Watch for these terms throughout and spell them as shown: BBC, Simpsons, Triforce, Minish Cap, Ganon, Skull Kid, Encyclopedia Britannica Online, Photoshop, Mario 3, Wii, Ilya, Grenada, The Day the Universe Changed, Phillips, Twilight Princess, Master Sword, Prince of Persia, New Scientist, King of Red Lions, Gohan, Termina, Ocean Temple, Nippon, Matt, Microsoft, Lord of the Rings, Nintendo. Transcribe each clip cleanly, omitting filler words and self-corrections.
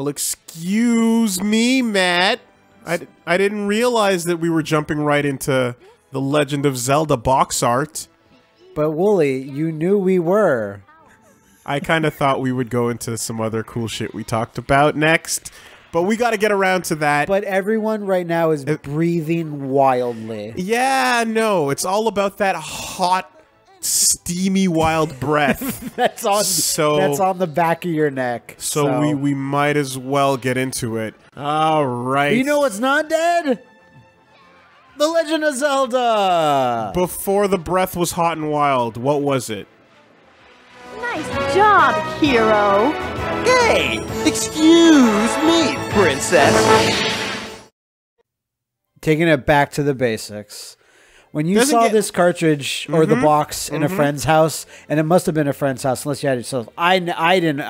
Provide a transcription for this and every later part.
Well, excuse me, Matt. I didn't realize that we were jumping right into The Legend of Zelda box art. But Woolie, you knew we were. I kind of thought we would go into some other cool shit we talked about next, but we got to get around to that. But everyone right now is breathing wildly. Yeah, no, it's all about that hot, steamy, wild breath. That's on the back of your neck. So we might as well get into it. All right. You know what's not dead? The Legend of Zelda. Before the breath was hot and wild, what was it? Nice job, hero. Hey, excuse me, princess. Taking it back to the basics. When you saw this cartridge or the box in a friend's house, and it must have been a friend's house unless you had it yourself. I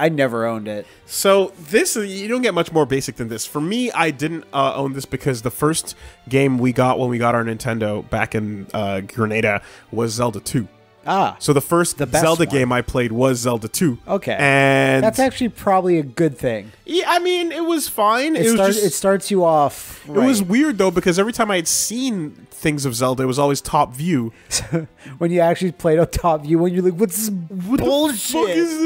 never owned it. So this, you don't get much more basic than this. For me, I didn't own this because the first game we got when we got our Nintendo back in Grenada was Zelda 2. Ah. So the first Zelda game I played was Zelda 2. Okay. And that's actually probably a good thing. Yeah, I mean, it was fine. It starts you off. It was weird, though, because every time I had seen things of Zelda, it was always top view. When you actually played on top view, when you're like, what's this bullshit? What the fuck is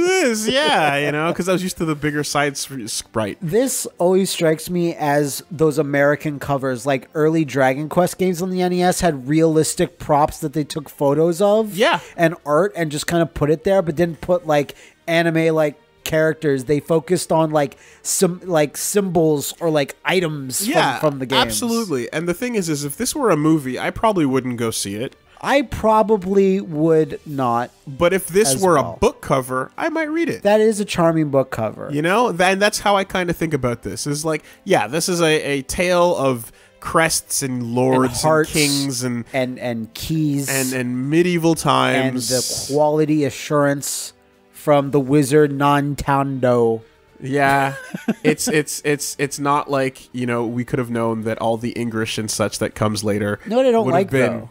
this? Yeah, you know, because I was used to the bigger side sprite. This always strikes me as those American covers, like early Dragon Quest games on the NES had realistic props that they took photos of. Yeah. And art and just kind of put it there, but didn't put like anime like characters. They focused on like some like symbols or like items from the game. Absolutely. And the thing is if this were a movie, I probably wouldn't go see it. I probably would not. But if this were a book cover, I might read it. That is a charming book cover. You know, and that's how I kind of think about this. Is like, yeah, this is a tale of crests and lords and, hearts, and kings and keys and medieval times and the quality assurance from the wizard Nintendo. Yeah. it's not like, you know, we could have known that all the English and such that comes later. No, I don't like that.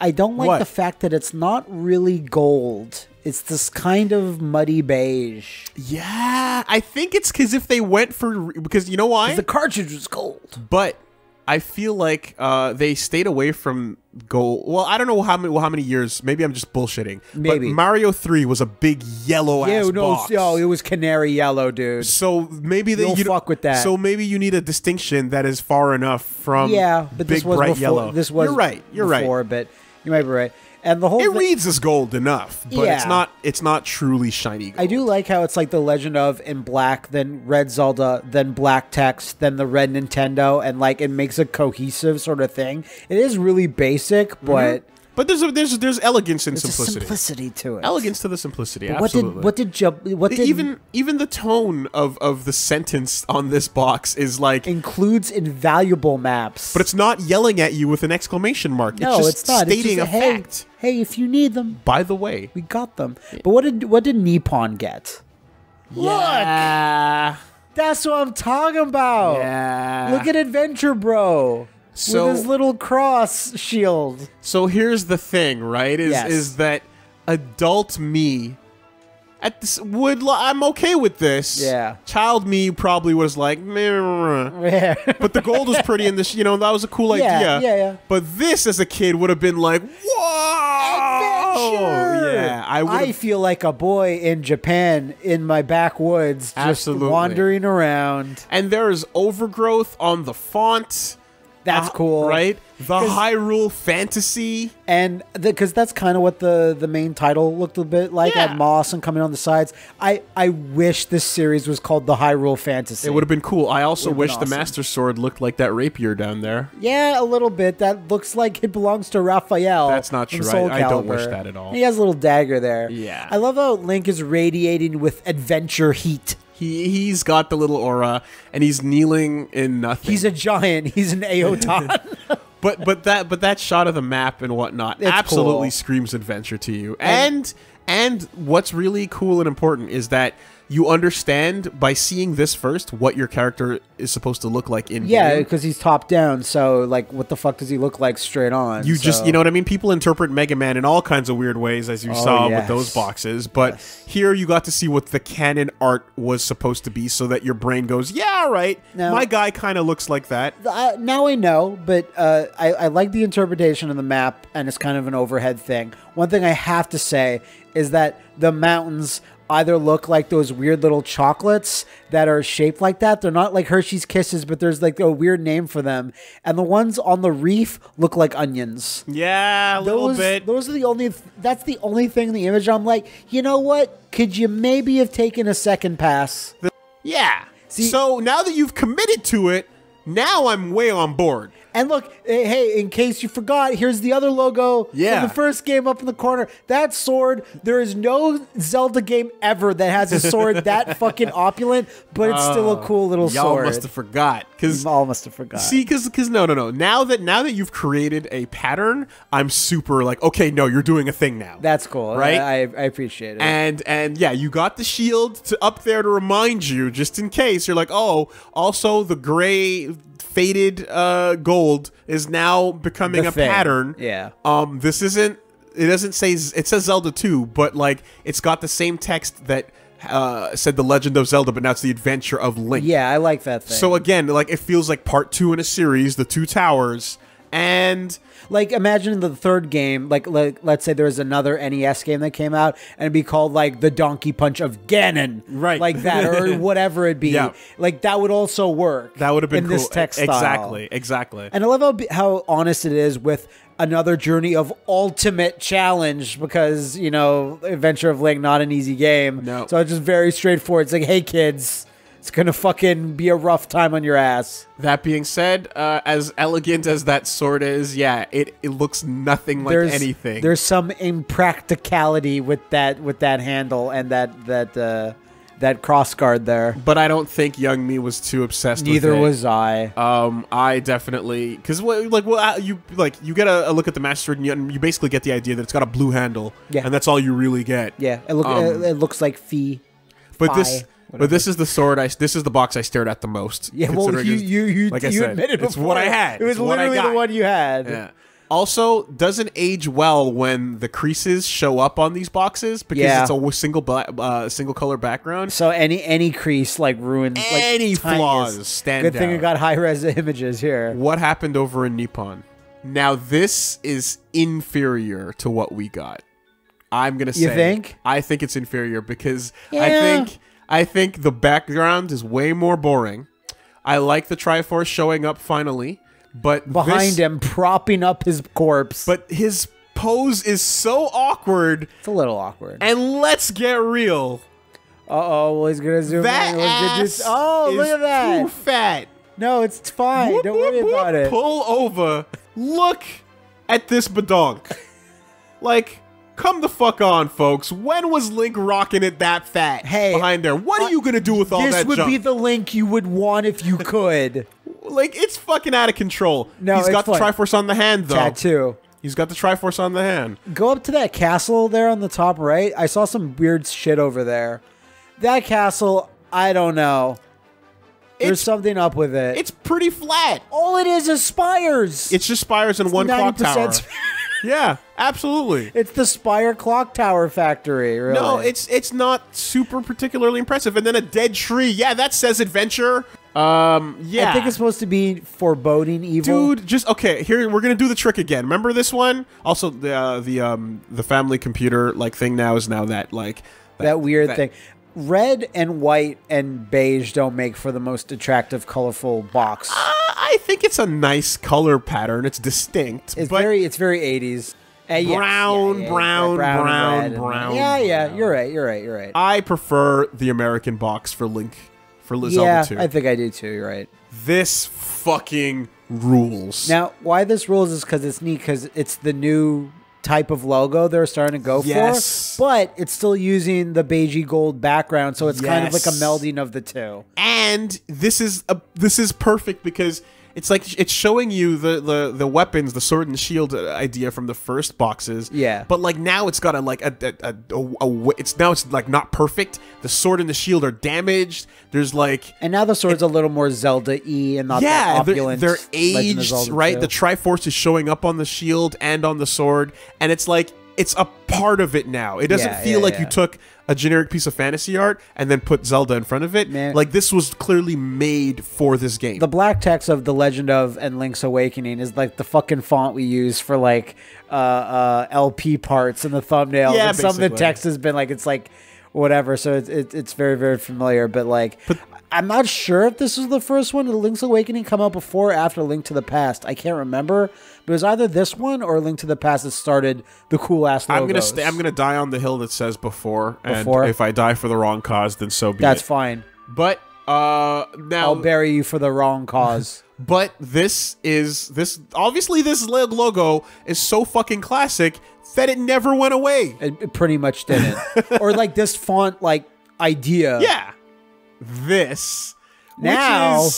I don't like the fact that it's not really gold. It's this kind of muddy beige. Yeah, I think it's because if they went for, because you know why? Because the cartridge was gold. But I feel like they stayed away from gold. Well, I don't know how many years. Maybe I'm just bullshitting. Maybe. But Mario 3 was a big yellow ass box. Yo, it was canary yellow, dude. So maybe they don't fuck with that. So maybe you need a distinction that is far enough from but big this was bright before, yellow. This was you're right. But you might be right. And the whole it reads as gold enough, but it's not truly shiny gold. I do like how it's like the Legend of in black, then red Zelda, then black text, then the red Nintendo, and like it makes a cohesive sort of thing. It is really basic, but there's elegance and simplicity. Simplicity to it. Elegance to the simplicity. But absolutely. Even the tone of the sentence on this box is like includes invaluable maps. But it's not yelling at you with an exclamation mark. No, it's not. Stating it's just a fact. Hey, if you need them. By the way, we got them. But what did Nippon get? Yeah. Look, that's what I'm talking about. Yeah. Look at Adventure Bro. So, with his little cross shield. So here's the thing, right? Is that adult me at this I'm okay with this. Yeah. Child me probably was like, meh. But the gold was pretty in this, you know, that was a cool idea. Yeah. But this as a kid would have been like, whoa! Adventure! Yeah. I feel like a boy in Japan in my backwoods just wandering around. And there is overgrowth on the font. That's cool, right? The Hyrule fantasy, and because that's kind of what the main title looked a bit like. Had moss and coming on the sides. I wish this series was called the Hyrule fantasy. It would have been cool. I also wish the Master Sword looked like that rapier down there. Yeah, a little bit. That looks like it belongs to Raphael. That's not true. I don't wish that at all. He has a little dagger there. Yeah, I love how Link is radiating with adventure heat. He's got the little aura, and he's kneeling in nothing. He's a giant. He's an Aotan. but that shot of the map and whatnot absolutely screams adventure to you. And And what's really cool and important is that you understand by seeing this first what your character is supposed to look like in game. Because he's top down, so like what the fuck does he look like straight on? You know what I mean? People interpret Mega Man in all kinds of weird ways, as you saw with those boxes, but here you got to see what the canon art was supposed to be, so that your brain goes, yeah, all right, now, my guy kind of looks like that. Now I know, but I like the interpretation of the map, and it's kind of an overhead thing. One thing I have to say is that the mountains either look like those weird little chocolates that are shaped like that. They're not like Hershey's Kisses, but there's like a weird name for them. And the ones on the reef look like onions. Yeah, a little bit. Those are the only, that's the only thing in the image I'm like, you know what? Could you maybe have taken a second pass? Yeah. See, so now that you've committed to it, now I'm way on board. And look, hey, in case you forgot, here's the other logo from the first game up in the corner. That sword, there is no Zelda game ever that has a sword that fucking opulent, but it's still a cool little sword. Y'all must have forgot. Y'all must have forgot. See, because no. Now that you've created a pattern, I'm super like, okay, no, you're doing a thing now. That's cool. Right? I appreciate it. And yeah, you got the shield up there to remind you, just in case. You're like, oh, also the gray faded gold is now becoming a pattern. Yeah. This isn't, it doesn't say, it says Zelda 2, but like it's got the same text that said The Legend of Zelda, but now it's The Adventure of Link. Yeah, I like that thing. So again, like it feels like part 2 in a series, the Two Towers. And like, imagine the third game, like let's say there was another NES game that came out and it'd be called like The Donkey Punch of Ganon, right? Like that, or whatever it'd be. Yeah. Like that would also work. That would have been in cool. This text style. Exactly. And I love how honest it is with another journey of ultimate challenge, because you know, Adventure of Link, not an easy game. No. So it's just very straightforward. It's like, hey kids, it's gonna fucking be a rough time on your ass. That being said, as elegant as that sword is, yeah, it looks nothing like anything. There's some impracticality with that handle and that cross guard there. But I don't think young me was too obsessed with it. Neither was I. I definitely, because you get a look at the Master Sword and you basically get the idea that it's got a blue handle. Yeah. And that's all you really get. Yeah. It looks like Fee. But this is the sword. This is the box I stared at the most. Yeah, well, you admitted it's what I had. It was literally the one you had. Yeah. Also, doesn't age well when the creases show up on these boxes, because it's a single color background. So any crease like ruins any flaws. Good thing you got high res images here. What happened over in Nippon? Now this is inferior to what we got. I'm gonna say. You think? I think it's inferior because I think the background is way more boring. I like the Triforce showing up finally, but behind him, propping up his corpse. But his pose is so awkward. It's a little awkward. And let's get real. Uh-oh, well, he's going to zoom in. Oh, look at that. Too fat. No, it's fine. Don't worry about it. Pull over. Look at this badonk. Like, come the fuck on, folks. When was Link rocking it that fat behind there? What are you going to do with all that junk? This would be the Link you would want if you could. Like, it's fucking out of control. No, he's got the Triforce on the hand, though. Tattoo. He's got the Triforce on the hand. Go up to that castle there on the top right. I saw some weird shit over there. That castle, I don't know. There's something up with it. It's pretty flat. All it is spires. It's just spires and one clock tower. Yeah, absolutely. It's the Spire Clock Tower Factory, really. No, it's not super particularly impressive. And then a dead tree. Yeah, that says adventure. Yeah. I think it's supposed to be foreboding evil. Dude, just, okay, here, we're going to do the trick again. Remember this one? Also, the family computer, like, thing now is now that, like... That weird thing. Red and white and beige don't make for the most attractive, colorful box. I think it's a nice color pattern. It's distinct. It's very 80s. Brown. Yeah. You're right. I prefer the American box for Link, for Zelda 2. Yeah, I think I do too. You're right. This fucking rules. Now, why this rules is because it's neat, because it's the new type of logo they're starting to go for, but it's still using the beigey gold background, so it's kind of like a melding of the two. And this is perfect because It's like it's showing you the weapons, the sword and shield idea from the first boxes. Yeah. But like now it's got a like it's like not perfect. The sword and the shield are damaged. There's like and now the sword's a little more Zelda-y and not that opulent. Yeah, they're aged, right? The Triforce is showing up on the shield and on the sword, and it's like it's a part of it now. It doesn't feel like you took a generic piece of fantasy art and then put Zelda in front of it. Man. Like, this was clearly made for this game. The black text of The Legend of and Link's Awakening is like the fucking font we use for like LP parts and the thumbnails. Yeah, and some of the text has been like, it's like whatever. So it's very, very familiar. But like, I'm not sure if this is the first one. Did Link's Awakening come out before or after Link to the Past? I can't remember. But it was either this one or Link to the Past that started the cool-ass logos. I'm gonna die on the hill that says before. And if I die for the wrong cause, then so be it. That's fine. But now I'll bury you for the wrong cause. But this obviously this logo is so fucking classic that it never went away. It pretty much didn't. Or like this font like idea. Yeah. This now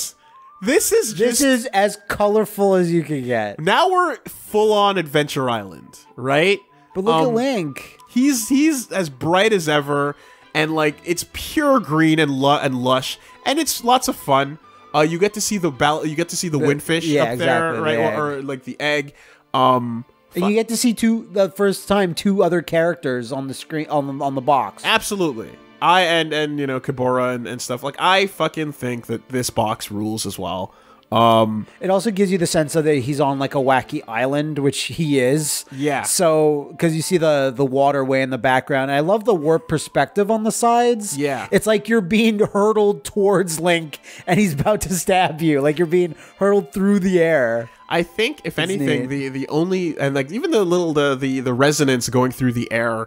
this is as colorful as you can get. Now we're full on Adventure Island, right? But look at Link. He's as bright as ever, and like it's pure green and lush, and it's lots of fun. You get to see the windfish up there, right? The or like the egg. And you get to see the first time two other characters on the screen on the box. Absolutely. And you know, Kibora and stuff. Like, I fucking think that this box rules as well. It also gives you the sense of that he's on like a wacky island, which he is. Yeah. So, because you see the waterway in the background. I love the warp perspective on the sides. Yeah. It's like you're being hurtled towards Link and he's about to stab you. Like, you're being hurtled through the air. I think, if anything, the only and like even the little the resonance going through the air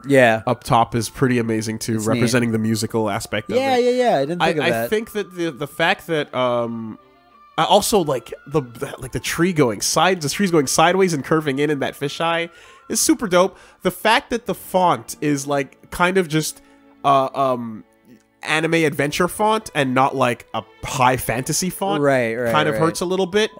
up top is pretty amazing too, representing the musical aspect of it. Yeah. I didn't think of that. I think that the fact that I also like the tree going sides, the trees going sideways and curving in that fisheye is super dope. The fact that the font is like kind of just anime adventure font and not like a high fantasy font kind of hurts a little bit,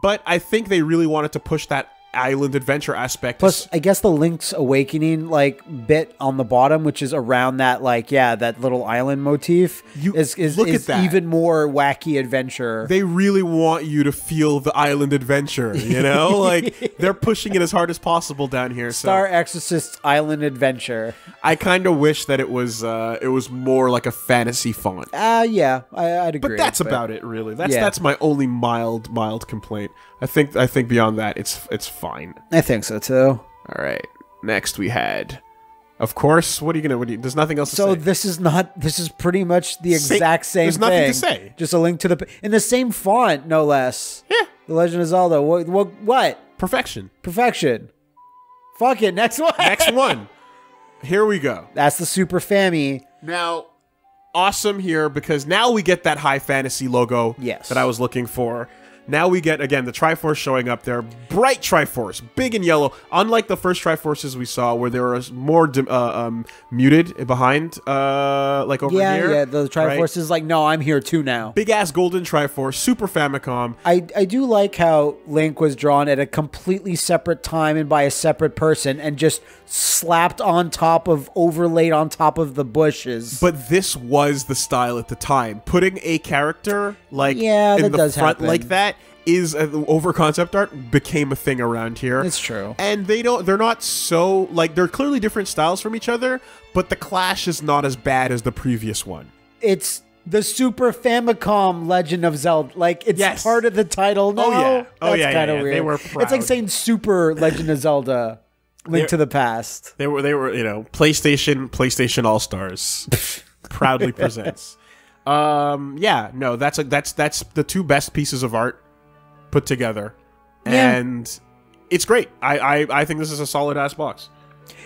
but I think they really wanted to push that island adventure aspect. Plus I guess the Link's Awakening like bit on the bottom, which is around that like that little island motif, is even more wacky adventure. They really want you to feel the island adventure, you know. Like they're pushing it as hard as possible down here. Star Exorcist's Island Adventure. I kind of wish that it was more like a fantasy font. Yeah, I'd agree. But that's about it, really. That's my only mild complaint. I think beyond that, it's fine. I think so too. All right. Next we had, of course. There's nothing else to say. So this is pretty much the exact same thing. There's nothing to say. Just a link to the in the same font, no less. Yeah. The Legend of Zelda. What? Perfection. Perfection. Fuck it. Next one. Next one. Here we go. That's the Super Famicom. Now, awesome here because now we get that high fantasy logo that I was looking for. Now we get, again, the Triforce showing up there. Bright Triforce, big and yellow. Unlike the first Triforces we saw, where they were more muted behind, like over here. Yeah, the Triforce is like, no, I'm here too now. Big-ass golden Triforce, Super Famicom. I do like how Link was drawn at a completely separate time and by a separate person and just slapped on top of, overlaid on top of the bushes. But this was the style at the time. Putting a character like in the front like that is over concept art became a thing around here. It's true. And they're not so like they're clearly different styles from each other, but the clash is not as bad as the previous one. It's the Super Famicom Legend of Zelda. Like it's part of the title now. That's kind of weird. They were proud. It's like saying Super Legend of Zelda Link to the Past. They were, you know, PlayStation All-Stars proudly presents. Yeah, no, that's the two best pieces of art put together, and it's great. I think this is a solid ass box.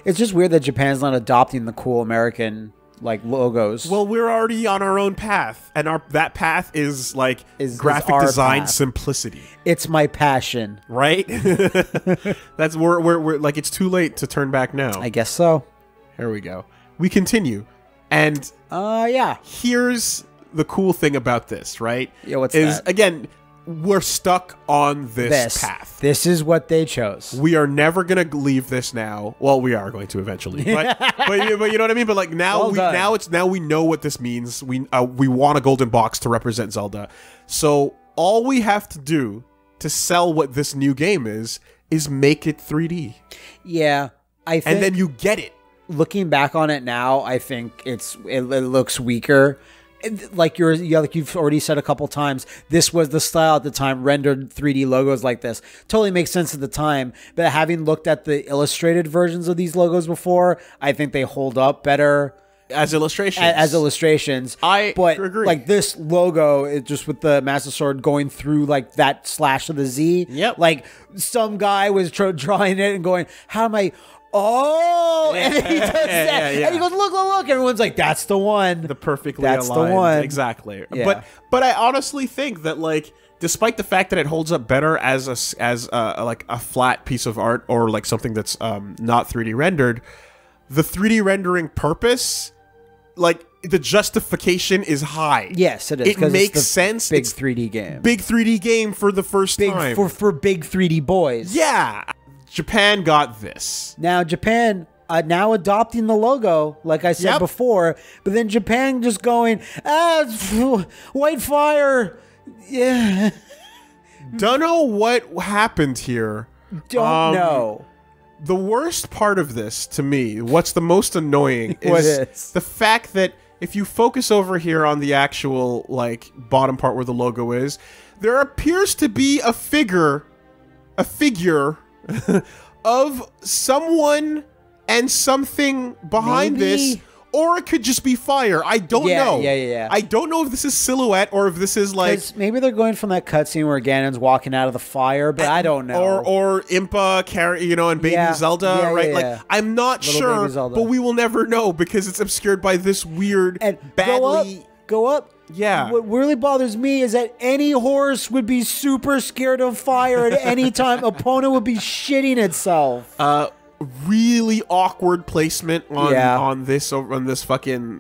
It's just weird that Japan's not adopting the cool American like logos. Well, we're already on our own path, and that path is like graphic design simplicity. It's my passion, right? That's we're like it's too late to turn back now. I guess so. Here we go. We continue, and here's the cool thing about this, right? Yeah, what's that? Again, we're stuck on this path. This is what they chose. We are never going to leave this now. Well, we are going to eventually. But, but you know what I mean? But like now, now we know what this means. We want a golden box to represent Zelda. So all we have to do to sell what this new game is make it 3D. Yeah, I think. And then you get it. Looking back on it now, I think it looks weaker. Like you've already said a couple times, this was the style at the time, rendered 3D logos like this. Totally makes sense at the time, but having looked at the illustrated versions of these logos before, I think they hold up better as illustrations. As illustrations, I agree. Like this logo, it just with the Master Sword going through like that slash of the Z. Yep. Like some guy was drawing it and going, "How am I?" Oh, and then he does that, and he goes, "Look, look, look!" Everyone's like, "That's the one." The perfectly aligned. That's the one, exactly. Yeah. But I honestly think that like, despite the fact that it holds up better as a flat piece of art or like something that's not 3D rendered, the 3D rendering purpose, like the justification is high. Yes, it is. It makes sense. Big 3D game. Big 3D game for the first time for big 3D boys. Yeah. Japan got this. Now, Japan now adopting the logo, like I said before, but then Japan just going, white fire. Yeah. Don't know what happened here. Don't know. The worst part of this, to me, what's the most annoying is the fact that if you focus over here on the actual like bottom part where the logo is, there appears to be a figure of someone and something behind this, or it could just be fire. I don't know. Yeah. I don't know if this is silhouette or if this is like maybe they're going from that cutscene where Ganon's walking out of the fire, but I don't know. Or Impa, you know, and Baby Zelda, right? Like I'm not sure, but we will never know because it's obscured by this weird Go up. Yeah. What really bothers me is that any horse would be super scared of fire at any time. Epona would be shitting itself. Really awkward placement on this fucking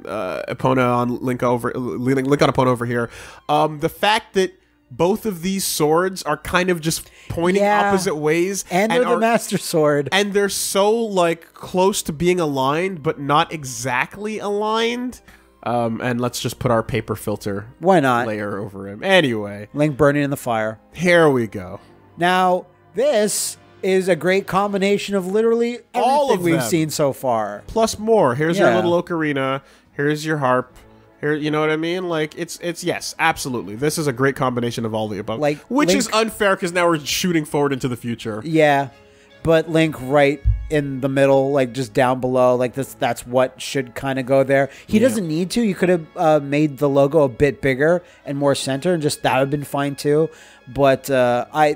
Epona on Link Link on Epona over here. The fact that both of these swords are kind of just pointing opposite ways, and they're the Master Sword, and they're so like close to being aligned, but not exactly aligned. And let's just put our paper filter layer over him. Anyway. Link burning in the fire. Here we go. Now, this is a great combination of literally all of we've seen so far. Plus more. Here's your little ocarina. Here's your harp. Here, you know what I mean? Like, it's yes, absolutely. This is a great combination of all the above. Like, which Link, is unfair because now we're shooting forward into the future. Yeah. But Link right in the middle, like just down below, like that's what should kind of go there. He doesn't need to. You could have made the logo a bit bigger and more center, and just that would have been fine too. But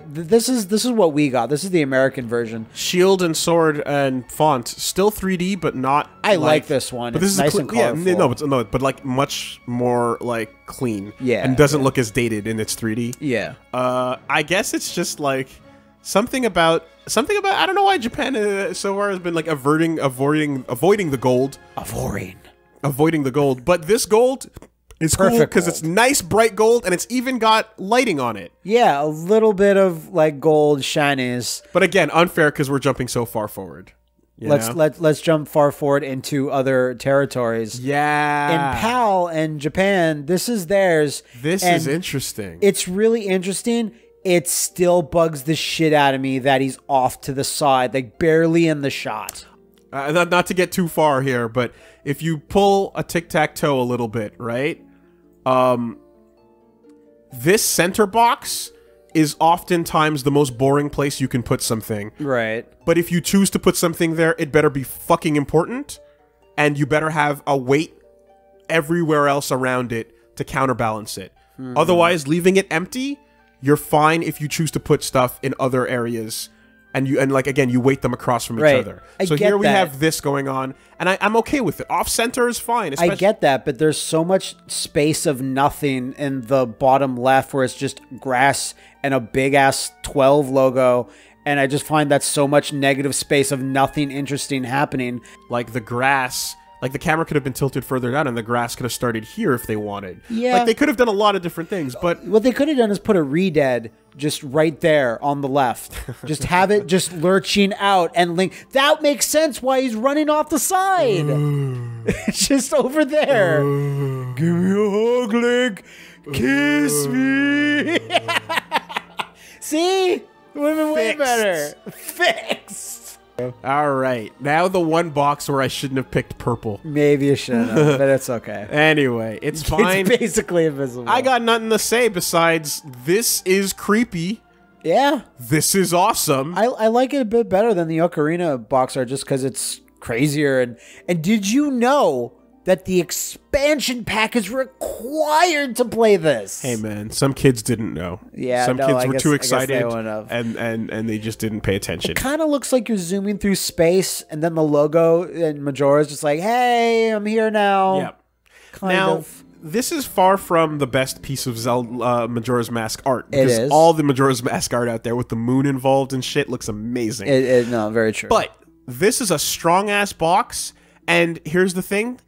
this is what we got. This is the American version. Shield and sword and font still 3D, but not. I like this one. But it's nice and colorful. Yeah, no, but like much more like clean. Yeah, and doesn't look as dated in its 3D. Yeah. I guess it's just like something about I don't know why Japan so far has been like avoiding the gold. Avoiding the gold. But this gold is perfect, cool because it's nice bright gold and it's even got lighting on it. Yeah, a little bit of like gold shinies. But again, unfair because we're jumping so far forward. Let's jump far forward into other territories. Yeah. In PAL and Japan, this is theirs. This is interesting. It's really interesting. It still bugs the shit out of me that he's off to the side, like barely in the shot. Not to get too far here, but if you pull a tic-tac-toe a little bit, right? This center box is oftentimes the most boring place you can put something. Right. But if you choose to put something there, it better be fucking important, and you better have a weight everywhere else around it to counterbalance it. Mm-hmm. Otherwise, leaving it empty... You're fine if you choose to put stuff in other areas, and like again, you weight them across from each other. So here we have this going on, and I'm okay with it. Off center is fine. I get that, but there's so much space of nothing in the bottom left where it's just grass and a big ass 12 logo, and I just find that so much negative space of nothing interesting happening. Like the grass Like, the camera could have been tilted further down and the grass could have started here if they wanted. Yeah. Like, they could have done a lot of different things, but... What they could have done is put a re-dead just right there on the left. Just have it just lurching out and Link... That makes sense why he's running off the side. It's just over there. Give me a hug, Link. Kiss me. See? It would have been way better. Fixed. All right, now the one box where I shouldn't have picked purple. Maybe you shouldn't have, but it's okay. Anyway, it's fine. It's basically invisible. I got nothing to say besides this is creepy. Yeah. This is awesome. I like it a bit better than the Ocarina box art just because it's crazier. And did you know that the expansion pack is required to play this? Hey, man, some kids didn't know. Yeah, some kids were too excited, and they just didn't pay attention. It kind of looks like you're zooming through space, and then the logo and Majora's just like, hey, I'm here now. Yep. Now, this is far from the best piece of Zelda, Majora's Mask art. It is. All the Majora's Mask art out there with the moon involved and shit looks amazing. No, very true. But this is a strong-ass box, and here's the thing.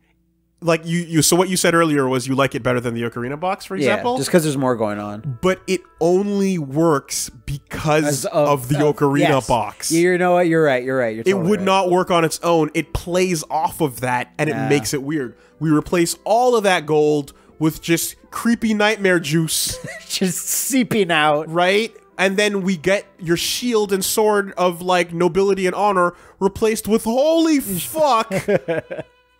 Like so what you said earlier was you like it better than the Ocarina box, for example. Yeah, just because there's more going on. But it only works because of the Ocarina box. You know what? You're right. You're right. You're totally it would not work on its own. It plays off of that, and it makes it weird. We replace all of that gold with just creepy nightmare juice. Just seeping out. Right? And then we get your shield and sword of, like, nobility and honor replaced with, holy fuck!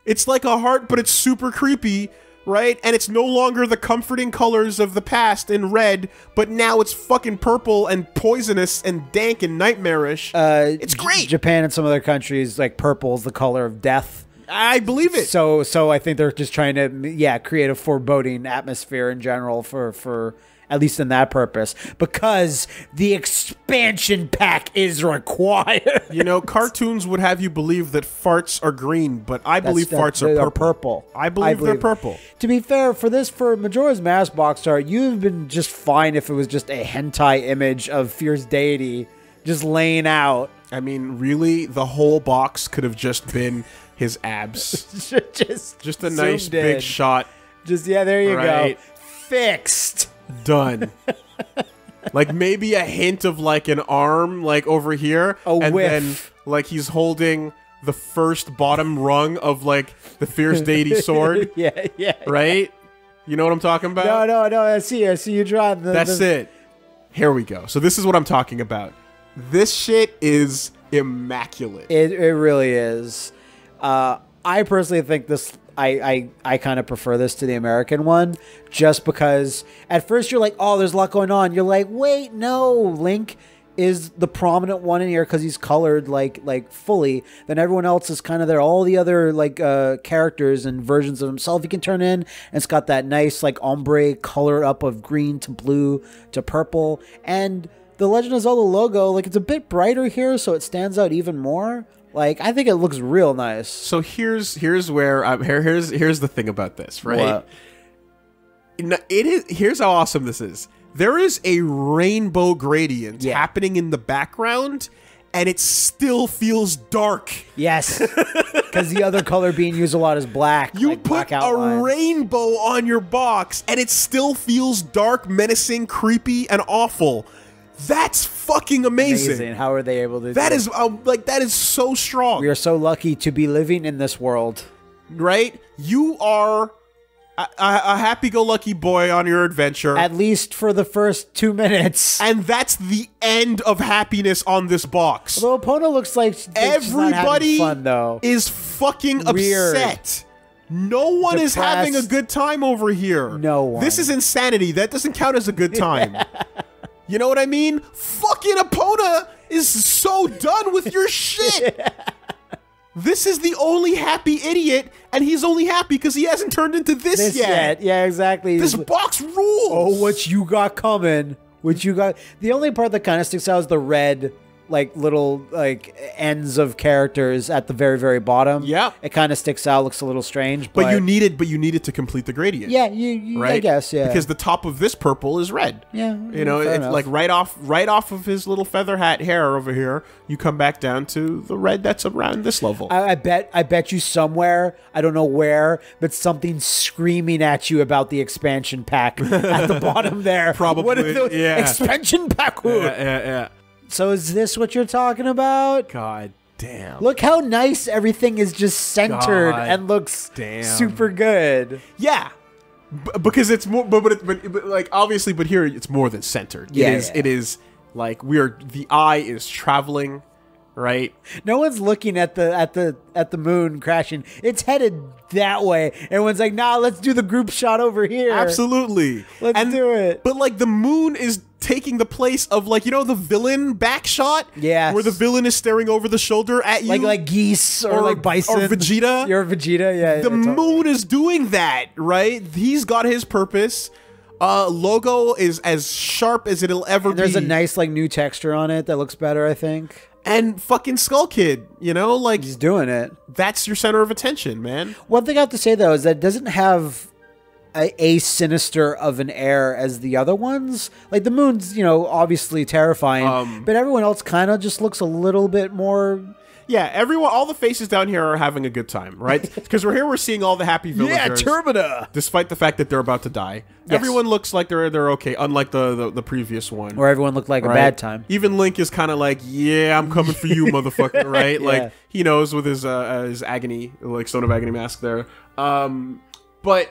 It's like a heart, but it's super creepy, right? And it's no longer the comforting colors of the past in red, but now it's fucking purple and poisonous and dank and nightmarish. It's great. Japan and some other countries, like, purple is the color of death. I believe it. So I think they're just trying to, create a foreboding atmosphere in general for at least in that purpose, because the expansion pack is required. You know, cartoons would have you believe that farts are green, but I believe farts are purple. I believe they're purple. To be fair, for Majora's Mask box art, you've been just fine if it was just a hentai image of Fierce Deity just laying out. I mean, really, the whole box could have just been his abs. just a nice big shot. Just, there you go. Fixed. Done. Like, maybe a hint of, like, an arm, like, over here. And whiff. Then, like, he's holding the first bottom rung of, like, the Fierce Deity sword. Right? Yeah. You know what I'm talking about? No. I see you drawing the... That's it. Here we go. So this is what I'm talking about. This shit is immaculate. It really is. I personally think this... I kind of prefer this to the American one, just because at first you're like, oh, there's a lot going on. You're like, wait, no, Link is the prominent one in here because he's colored like fully. Then everyone else is kind of there. All the other like characters and versions of himself he can turn in. And it's got that nice like ombre color up of green to blue to purple. And the Legend of Zelda logo, like it's a bit brighter here, so it stands out even more. Like, I think it looks real nice. So here's where here's the thing about this, right? Here's how awesome this is. There is a rainbow gradient happening in the background, and it still feels dark. Yes, because the other color being used a lot is black. You like put black a rainbow on your box, and it still feels dark, menacing, creepy, and awful. That's fucking amazing. How are they able to do that? That is so strong. We are so lucky to be living in this world. Right? You are a happy-go-lucky boy on your adventure. At least for the first 2 minutes. And that's the end of happiness on this box. Although Epona looks like everybody is fucking upset. No one is having a good time over here. No one. This is insanity. That doesn't count as a good time. You know what I mean? Fucking Epona is so done with your shit. This is the only happy idiot, and he's only happy because he hasn't turned into this yet. Yeah, exactly. This box rules. Oh, what you got coming? What you got? The only part that kind of sticks out is the red like little like ends of characters at the very, very bottom. Yeah, it kind of sticks out, looks a little strange. But you need it to complete the gradient. Yeah, right? I guess, yeah. Because the top of this purple is red. Yeah, you know, it's like right off of his little feather hat hair over here. You come back down to the red that's around this level. I bet you somewhere, I don't know where, but something's screaming at you about the expansion pack at the bottom there. Probably. What is the expansion pack? Yeah. So is this what you're talking about? God damn. Look how nice everything is just centered and looks super good. Yeah. Because it's more, but like obviously, but here it's more than centered. Yeah, it is like the eye is traveling, right? No one's looking at the moon crashing. It's headed that way. Everyone's like, nah, let's do the group shot over here. Absolutely. Let's do it. But like the moon is taking the place of, like, you know, the villain back shot? Yeah. Where the villain is staring over the shoulder at you. Like geese or like bison. Or Vegeta. You're Vegeta, yeah. The moon is doing that, right? He's got his purpose. Logo is as sharp as it'll ever be. There's a nice, like, new texture on it that looks better, I think. And fucking Skull Kid, you know? Like, he's doing it. That's your center of attention, man. One thing I have to say, though, is that it doesn't have a sinister of an air as the other ones. Like, the moon's, you know, obviously terrifying, but everyone else kind of just looks a little bit more... Yeah, everyone, all the faces down here are having a good time, right? Because we're seeing all the happy villagers. Yeah, Termina! Despite the fact that they're about to die. Yes. Everyone looks like they're okay, unlike the previous one. Where everyone looked like a bad time. Even Link is kind of like, yeah, I'm coming for you, motherfucker, right? Like, he knows with his agony, like, Stone of Agony mask there. But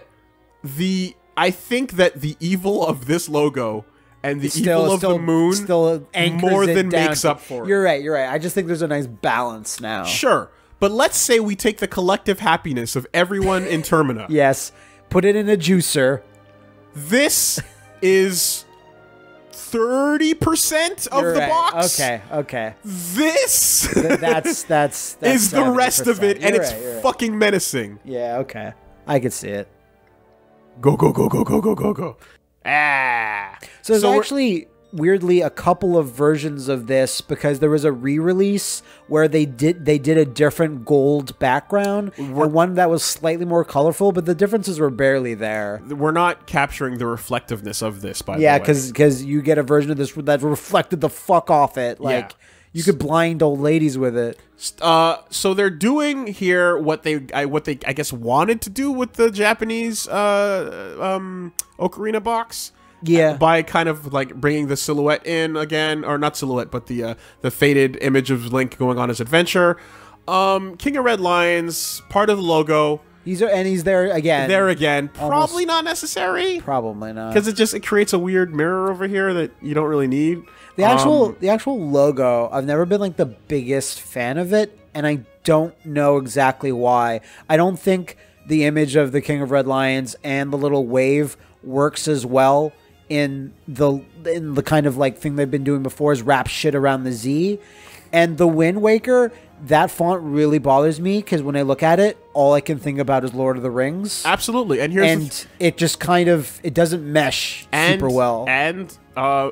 I think that the evil of this logo... And the evil of the moon still more than makes up for it. You're right, you're right. I just think there's a nice balance now. Sure. But let's say we take the collective happiness of everyone in Termina. Yes. Put it in a juicer. This is 30% of the box. Okay, okay. This that's is the rest of it, and it's fucking menacing. Yeah, okay. I can see it. Go, go, go, go, go, go, go, go. Ah. So there's actually weirdly a couple of versions of this because there was a re-release where they did a different gold background and one that was slightly more colorful, but the differences were barely there. We're not capturing the reflectiveness of this, by the way. Yeah, because you get a version of this that reflected the fuck off it. Like you could blind old ladies with it. So they're doing here what they I guess wanted to do with the Japanese Ocarina box. Yeah. By kind of like bringing the silhouette in again, or not silhouette, but the faded image of Link going on his adventure. King of Red Lions, part of the logo. And he's there again. There again. Probably not necessary. Probably not. Because it creates a weird mirror over here that you don't really need. The actual logo, I've never been like the biggest fan of it, and I don't know exactly why. I don't think the image of the King of Red Lions and the little wave works as well in the kind of like thing they've been doing before is wrap shit around the Z. And the Wind Waker, that font really bothers me because when I look at it, all I can think about is Lord of the Rings. Absolutely. And it just kind of, it doesn't mesh super well. And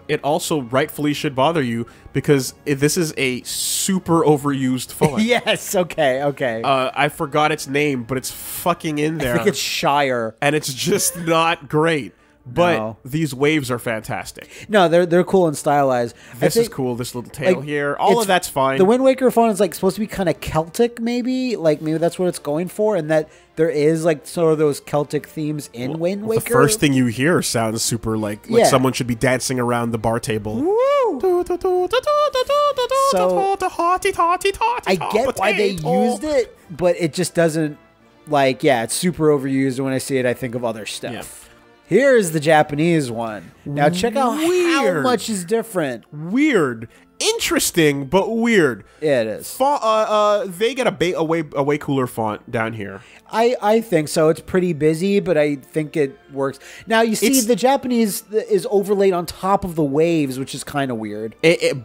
it also rightfully should bother you because this is a super overused font. Yes. Okay. Okay. I forgot its name, but it's fucking in there. I think it's Shire. And it's just not great. But these waves are fantastic. No, they're cool and stylized. This is cool. This little tail like, here, all of that's fine. The Wind Waker font is like supposed to be kind of Celtic, maybe. Like maybe that's what it's going for, and that there is like sort of those Celtic themes in Wind Waker. The first thing you hear sounds super like someone should be dancing around the bar table. Woo! So I get why they used it, but it just doesn't like. Yeah, it's super overused. And when I see it, I think of other stuff. Yeah. Here's the Japanese one. Now check out how much is different. Weird. Interesting, but weird. Yeah, it is. They get a way cooler font down here. I think so. It's pretty busy, but I think it works. Now, you see, the Japanese is overlaid on top of the waves, which is kind of weird.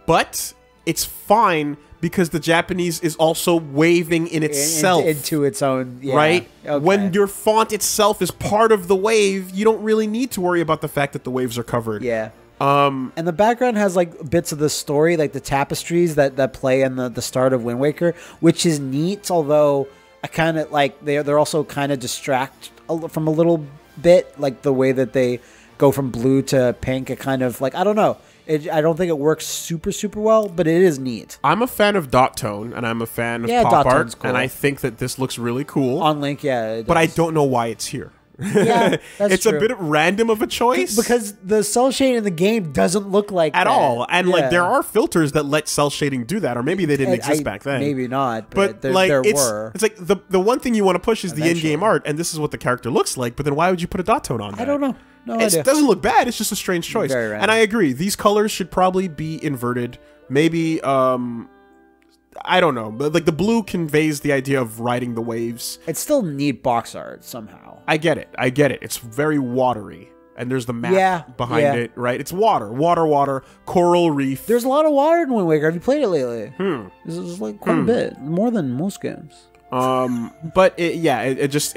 But it's fine because the Japanese is also waving in itself. Into its own, yeah. Right? Okay. When your font itself is part of the wave, you don't really need to worry about the fact that the waves are covered. Yeah. And the background has like bits of the story, like the tapestries that play in the start of Wind Waker, which is neat. Although I kind of like they're also kind of distract from a little bit, like the way that they go from blue to pink. It kind of like, I don't know. I don't think it works super well, but it is neat. I'm a fan of dot tone, and I'm a fan of pop art, cool. And I think that this looks really cool on Link. Yeah, it does. But I don't know why it's here. Yeah, that's it's true. A bit random of a choice because the cell shading in the game doesn't look like at that. All. And yeah. Like there are filters that let cell shading do that, or maybe they didn't exist back then. Maybe not, but there, like, there were. It's like the one thing you want to push is the in-game art, and this is what the character looks like. But then why would you put a dot tone on that? I don't know. No idea. It doesn't look bad. It's just a strange choice. Very random. And I agree. These colors should probably be inverted. Maybe. I don't know, but like the blue conveys the idea of riding the waves. It's still neat box art somehow. I get it. I get it. It's very watery. And there's the map behind it, right? It's water, water, water, coral reef. There's a lot of water in Wind Waker. Have you played it lately? This is like quite a bit, more than most games. But it just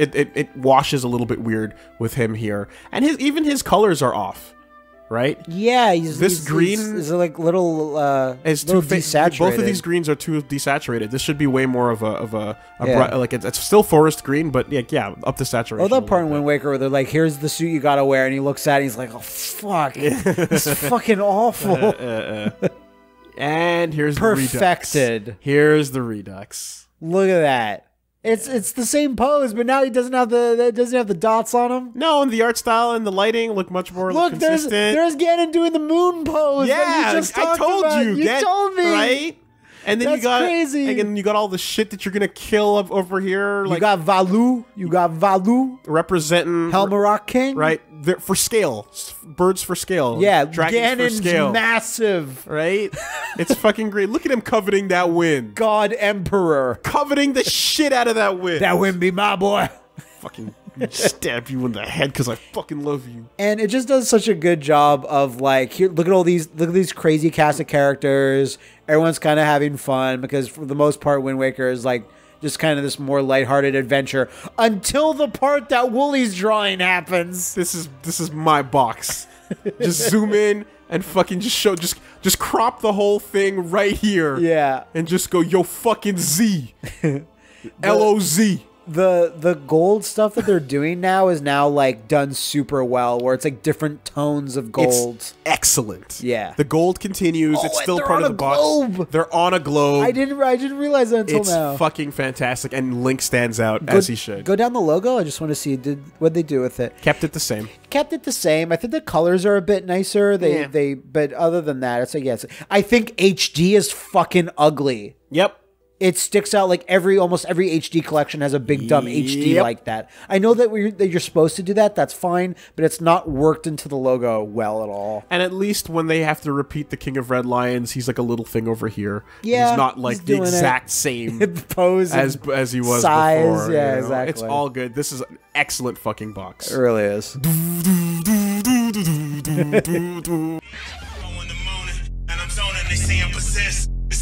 washes a little bit weird with him here. And even his colors are off. Right? Yeah, this green is like little. It's too desaturated. Both of these greens are too desaturated. This should be way more of a like it's still forest green, but yeah, up to saturation. Oh, that part in Wind Waker where they're like, "Here's the suit you gotta wear," and he looks at it, and he's like, "Oh fuck, this is fucking awful." And here's perfected. The redux. Here's the redux. Look at that. It's the same pose, but now he doesn't have the dots on him. No, and the art style and the lighting look much more consistent. There's Ganon doing the moon pose. Yeah, you just I told about. You. You told me, right? And then you got crazy. And then you got all the shit that you're gonna kill up over here. Like, you got Valu representing Helmarock King, right? They're, for scale, birds for scale. Yeah, Ganon's for scale. Massive, right? It's fucking great. Look at him coveting that win. God Emperor coveting the shit out of that win. That win be my boy. Fucking stab you in the head because I fucking love you. And it just does such a good job of like, here, look at all these, look at these crazy cast of characters. Everyone's kind of having fun because for the most part, Wind Waker is like just kind of this more lighthearted adventure until the part that Woolie's drawing happens. This is my box. Just zoom in and fucking just show, just crop the whole thing right here. Yeah, and just go, yo, fucking Z, L-O-Z. The gold stuff that they're doing now is now like done super well, where it's like different tones of gold. It's excellent. Yeah, the gold continues. Oh, it's still part of the box. Globe. They're on a globe. I didn't realize that until now. It's fucking fantastic, and Link stands out as he should. Go down the logo. I just want to see what they do with it. Kept it the same. Kept it the same. I think the colors are a bit nicer. They but other than that, it's like yes. I think HD is fucking ugly. Yep. It sticks out like almost every HD collection has a big dumb HD like that. I know that you're supposed to do that. That's fine, but it's not worked into the logo well at all. And at least when they have to repeat the King of Red Lions, he's like a little thing over here. Yeah, he's not like the exact same pose as he was before. Yeah, you know? Exactly. It's all good. This is an excellent fucking box. It really is. It's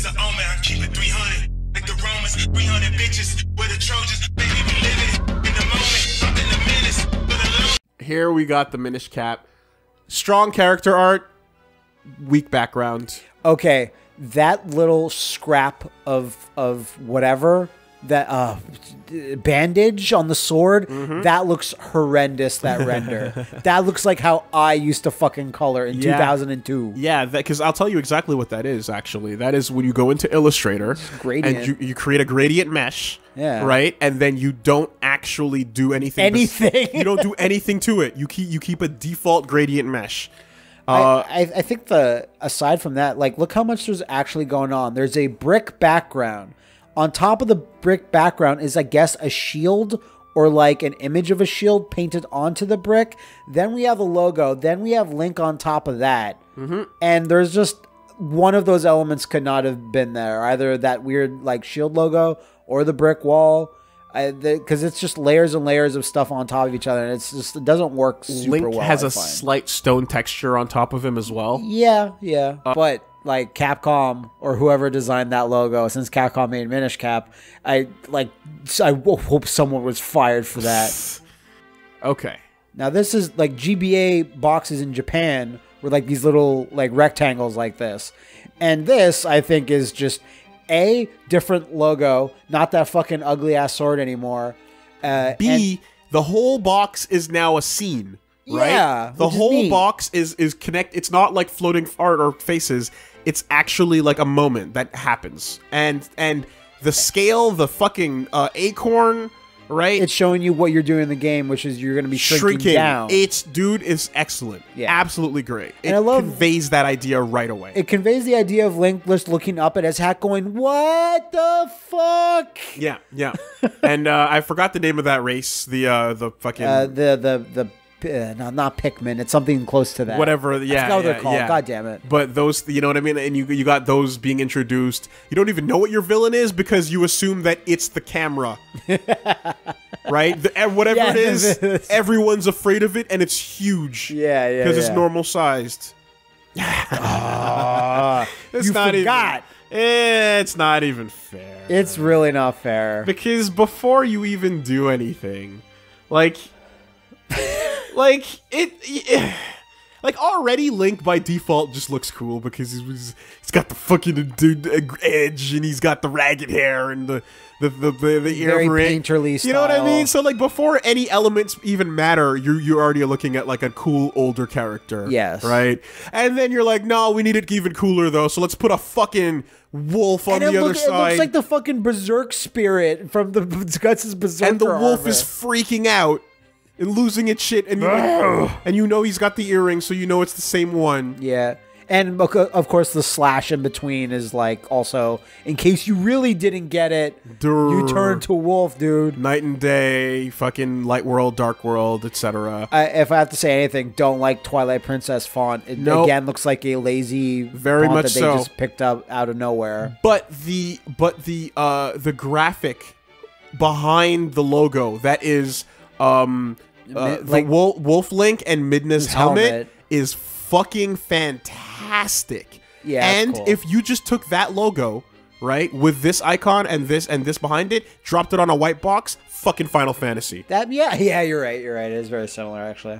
the omen. I keep it 300. Like the Romans, 300 bitches, where the Trojans, baby, we living in the moment, I'm in the menace, but here we got the Minish Cap. Strong character art, weak background. Okay, that little scrap of whatever, that bandage on the sword, that looks horrendous, that render. That looks like how I used to fucking color in 2002. Yeah, because I'll tell you exactly what that is, actually. That is when you go into Illustrator and you create a gradient mesh, right? And then you don't actually do anything. You don't do anything to it. You keep a default gradient mesh. I think aside from that, like, look how much there's actually going on. There's a brick background. On top of the brick background is, I guess, a shield or like an image of a shield painted onto the brick. Then we have a logo. Then we have Link on top of that. And there's just one of those elements could not have been there. Either that weird like shield logo or the brick wall. Because it's just layers and layers of stuff on top of each other, and it's just it doesn't work super well. Link has a slight stone texture on top of him as well. Yeah. But like Capcom or whoever designed that logo, since Capcom made Minish Cap, I hope someone was fired for that. Okay. Now this is like GBA boxes in Japan were like these little like rectangles like this. And this, I think, is just A, different logo, not that fucking ugly ass sword anymore. B, the whole box is now a scene, right? Yeah, the whole box is connected. It's not like floating art or faces. It's actually like a moment that happens, and the scale, the fucking acorn, right? It's showing you what you're doing in the game, which is you're going to be shrinking down. It's, dude, is excellent. Yeah. Absolutely great. And I love, conveys that idea right away. It conveys the idea of Link just looking up at his hat going, what the fuck? Yeah, yeah. And I forgot the name of that race. The fucking... no, not Pikmin. It's something close to that. Whatever. Yeah, that's what they're called. God damn it. But those, you know what I mean? And you got those being introduced. You don't even know what your villain is because you assume that it's the camera. Right? Whatever it is, everyone's afraid of it, and it's huge. Yeah, yeah, because it's normal sized. You not forgot. It's not even fair. It's really not fair. Because before you even do anything, like... like already Link by default just looks cool because he's got the fucking edge and he's got the ragged hair and the ear ring. You know what I mean? So like before any elements even matter, you're already looking at like a cool older character. Yes. Right? And then you're like, no, we need it even cooler though, so let's put a fucking wolf on the other side. It looks like the fucking Berserk spirit from the Guts' Berserk. And the wolf is freaking out. And losing its shit, and you know he's got the earring, so you know it's the same one. Yeah, and of course the slash in between is like also in case you really didn't get it, you turn to wolf, dude. Night and day, fucking light world, dark world, etc. If I have to say anything, don't like Twilight Princess font. It again looks like a lazy, very font much that they just picked up out of nowhere. But the graphic behind the logo that is. Like, the Wolf Link and Midna's helmet is fucking fantastic. Yeah, and cool. If you just took that logo, right, with this icon and this behind it, dropped it on a white box, fucking Final Fantasy. Yeah, you're right, you're right. It is very similar, actually.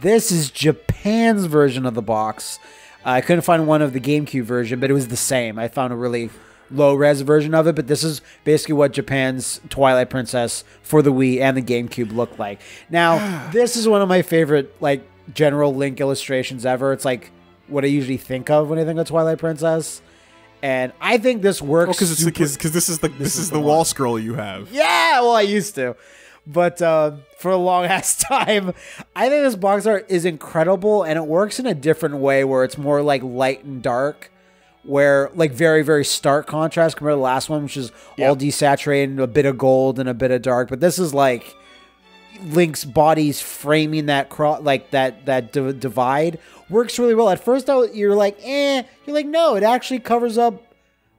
This is Japan's version of the box. I couldn't find one of the GameCube version, but it was the same. I found a really low-res version of it, but this is basically what Japan's Twilight Princess for the Wii and the GameCube looked like. Now, this is one of my favorite, like, general Link illustrations ever. It's, like, what I usually think of when I think of Twilight Princess. And I think this works because this is the wall scroll you have. Yeah, well, I used to. But for a long-ass time, I think this box art is incredible, and it works in a different way where it's more, like, light and dark. Where like very, very stark contrast compared to the last one, which is all desaturated, a bit of gold and a bit of dark. But this is like Link's body's framing that divide works really well. At first, you're like, eh. You're like, no, it actually covers up.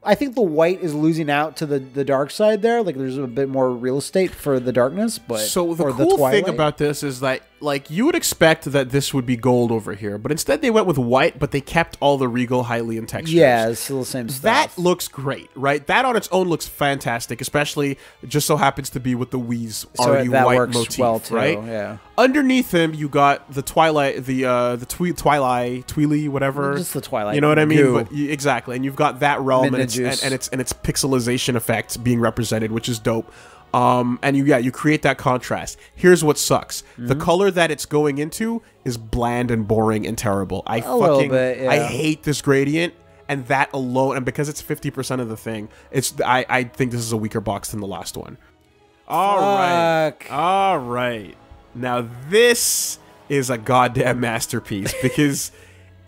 I think the white is losing out to the dark side there. Like there's a bit more real estate for the darkness. But so the cool thing about this is that like you would expect that this would be gold over here, but instead they went with white, but they kept all the regal Hylian textures. Yeah, it's still the same stuff. That looks great, right? That on its own looks fantastic, especially just so happens to be with the Wii's already white motif, right? Yeah. Underneath him, you got the Twilight, Twi'ley, whatever. Just the Twilight. You know what I mean? But, exactly. And you've got that realm and its pixelization effects being represented, which is dope. And you create that contrast. Here's what sucks: the color that it's going into is bland and boring and terrible. I hate this gradient. And that alone, and because it's 50% of the thing, I think this is a weaker box than the last one. All right. Now this is a goddamn masterpiece because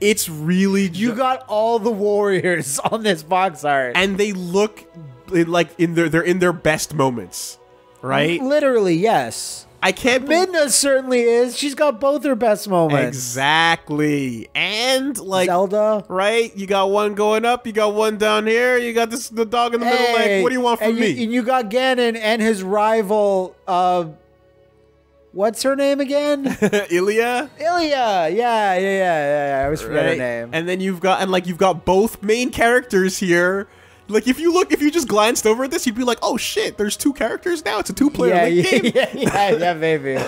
it's really you got all the warriors on this box art, and they look like they're in their best moments, right? Literally, yes. I can't. Midna certainly is. She's got both her best moments. Exactly, and like Zelda, right? You got one going up, you got one down here, you got the dog in the middle. Like, what do you want from me? And you got Ganon and his rival. What's her name again? Ilya? Yeah. I always forget her name. And then you've got both main characters here. Like if you just glanced over at this, you'd be like, oh shit, there's two characters now. It's a two-player game. Yeah, maybe.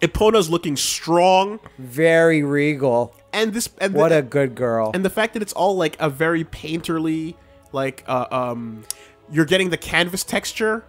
Epona's looking strong. Very regal. And this, and what a good girl. And the fact that it's all like a very painterly, like you're getting the canvas texture,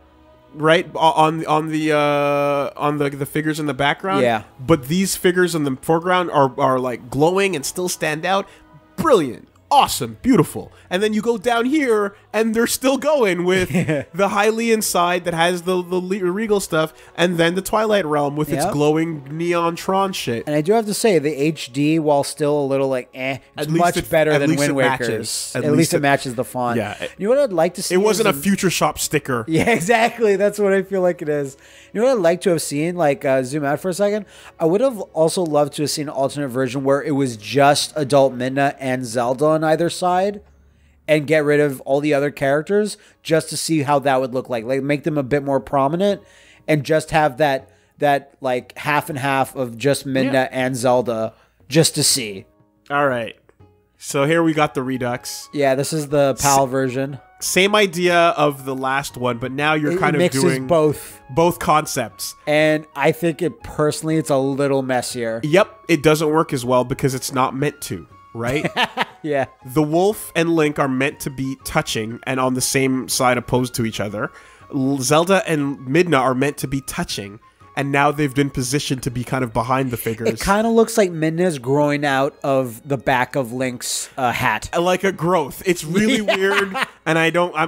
right, on the figures in the background. Yeah. But these figures in the foreground are like glowing and still stand out. Brilliant. Awesome, beautiful. And then you go down here, and they're still going with the Hylian side that has the regal stuff, and then the Twilight Realm with its glowing neon Tron shit. And I do have to say, the HD, while still a little like eh, it's much better than Wind Waker's. At least it matches the font. Yeah. You know what I'd like to see? It wasn't a Future Shop sticker. Yeah, exactly. That's what I feel like it is. You know what I'd like to have seen? Like, zoom out for a second. I would have also loved to have seen an alternate version where it was just Adult Midna and Zelda on either side, and get rid of all the other characters, just to see how that would look like. Like, make them a bit more prominent, and just have that like half and half of just Midna and Zelda, just to see. All right, so here we got the Redux. Yeah, this is the PAL version. Same idea of the last one, but now you're kind of doing both concepts. And I think personally, it's a little messier. Yep, it doesn't work as well because it's not meant to. Right? Yeah. The wolf and Link are meant to be touching and on the same side opposed to each other. Zelda and Midna are meant to be touching, and now they've been positioned to be kind of behind the figures. It kind of looks like Midna's growing out of the back of Link's hat. Like a growth. It's really weird, and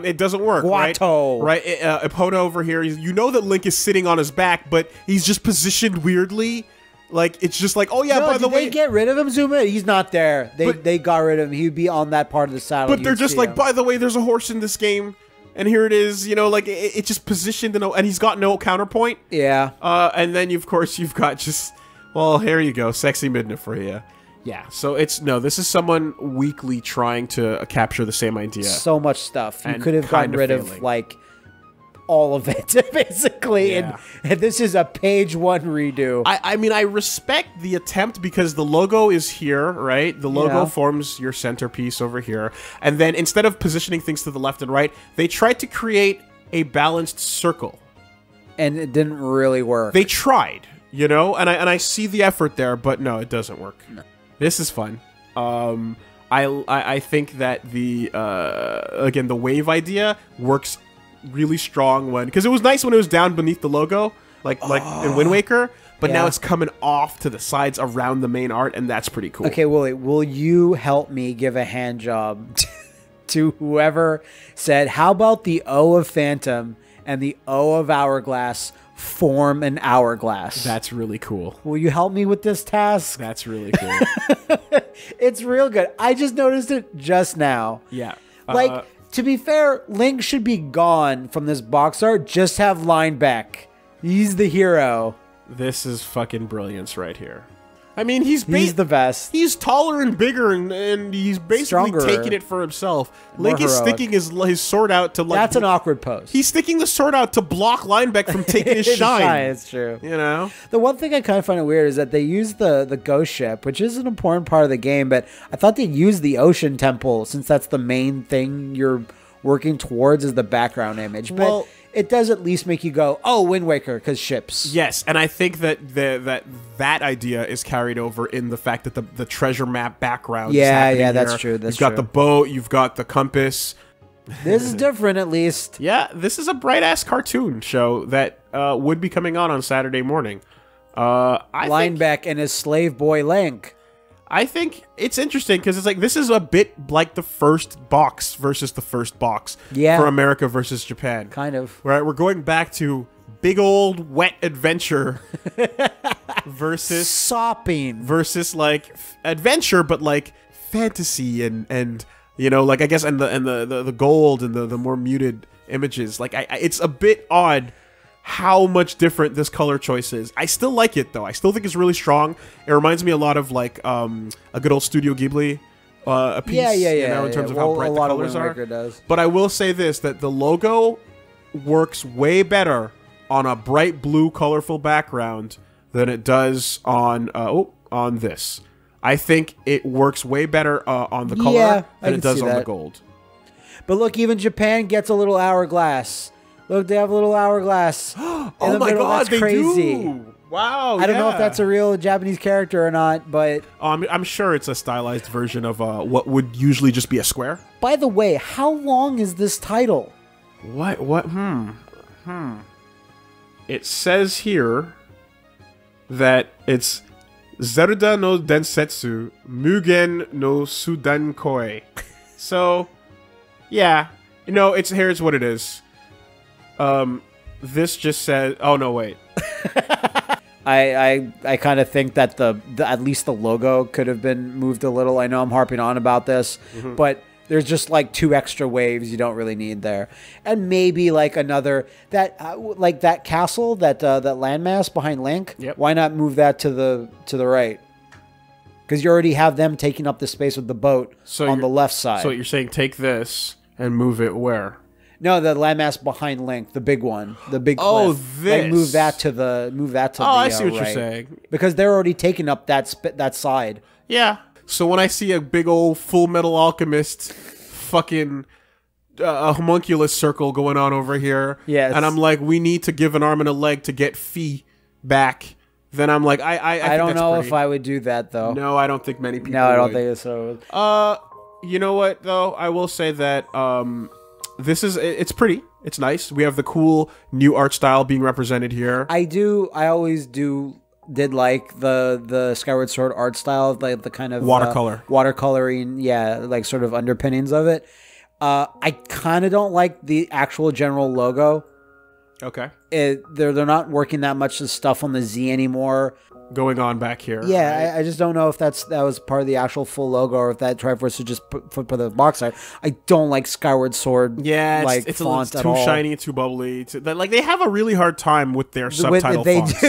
it doesn't work. Guato. Right? Epona over here, you know that Link is sitting on his back, but he's just positioned weirdly. Like, it's just like, oh yeah, no, by the way, they get rid of him, Zuma? He's not there. They got rid of him. He'd be on that part of the saddle. But they're just like, by the way, there's a horse in this game, and here it is. You know, like, it's just positioned, and he's got no counterpoint. Yeah. And then, of course, you've got just, well, here you go, sexy Midna for you. Yeah. So it's, no, this is someone weakly trying to capture the same idea. So much stuff. You could have gotten rid of, like, all of it, basically, and this is a page one redo. I mean, I respect the attempt because the logo is here, right? The logo forms your centerpiece over here, and then instead of positioning things to the left and right, they tried to create a balanced circle, and it didn't really work. They tried, you know, and I see the effort there, but no, it doesn't work. No. This is fun. I think that the again, the wave idea works really strong one, because it was nice when it was down beneath the logo, like in Wind Waker, but now it's coming off to the sides around the main art, and that's pretty cool. Okay, Woolie, will you help me give a hand job to whoever said, how about the O of Phantom and the O of Hourglass form an hourglass? That's really cool. Will you help me with this task? That's really cool. It's real good. I just noticed it just now. Yeah. Like, to be fair, Link should be gone from this box art. Just have Linebeck. He's the hero. This is fucking brilliance right here. I mean, he's the best. He's taller and bigger, and he's basically taking it for himself. Link is sticking his sword out to, like, that's an awkward pose. He's sticking the sword out to block Linebeck from taking his shine. It's true. You know? The one thing I kind of find it weird is that they use the ghost ship, which is an important part of the game, but I thought they'd use the ocean temple, since that's the main thing you're working towards as the background image. But well, it does at least make you go, oh, Wind Waker, because ships. Yes, and I think that that idea is carried over in the fact that the treasure map background is happening here. That's true. That's true. You've got the boat, you've got the compass. This is different, at least. Yeah, this is a bright-ass cartoon show that would be coming on Saturday morning. Linebeck and his slave boy Link. I think it's interesting because it's like, this is a bit like the first box versus the first box for America versus Japan. Kind of. Right? We're going back to big old wet adventure versus sopping versus like adventure, but like fantasy and you know, like, I guess, and the gold and the more muted images. Like, it's a bit odd how much different this color choice is. I still like it, though. I still think it's really strong. It reminds me a lot of, like, a good old Studio Ghibli piece, you know, in terms of how bright the colors are. But I will say this, that the logo works way better on a bright blue, colorful background than it does on this. I think it works way better on the color than it does on the gold. But look, even Japan gets a little hourglass. Look, they have a little hourglass. Oh my god, that's crazy. They do. Wow. I don't know if that's a real Japanese character or not, but... I'm sure it's a stylized version of what would usually just be a square. By the way, how long is this title? What? It says here that it's Zelda no Densetsu Mugen no Sudankoi. So, yeah. You know, here's what it is. This just says... Oh, no, wait. I kind of think that at least the logo could have been moved a little. I know I'm harping on about this, but... There's just like 2 extra waves you don't really need there, and maybe like another like that castle, that landmass behind Link. Yep. Why not move that to the right? Because you already have them taking up the space with the boat on the left side. So you're saying take this and move it where? No, the landmass behind Link, the big one, the big. Oh, cliff. This. Like move that to. Oh, I see what you're saying. Because they're already taking up that side. Yeah. So when I see a big old Full Metal Alchemist fucking homunculus circle going on over here, yes, and I'm like, we need to give an arm and a leg to get Fee back, then I'm like, I don't know if I would do that, though. No, I don't think many people would. No, I don't think so. You know what, though? I will say that it's pretty. It's nice. We have the cool new art style being represented here. I always did like the Skyward Sword art style, like the kind of watercoloring, yeah, like sort of underpinnings of it. I kind of don't like the actual general logo. Okay, they're not working that much the stuff on the Z anymore. Going on back here, yeah, right? I just don't know if that was part of the actual full logo or if that Triforce was just put for the box art. I don't like Skyward Sword. Yeah, it's, like, it's too shiny, too bubbly. Like they have a really hard time with their subtitle fonts.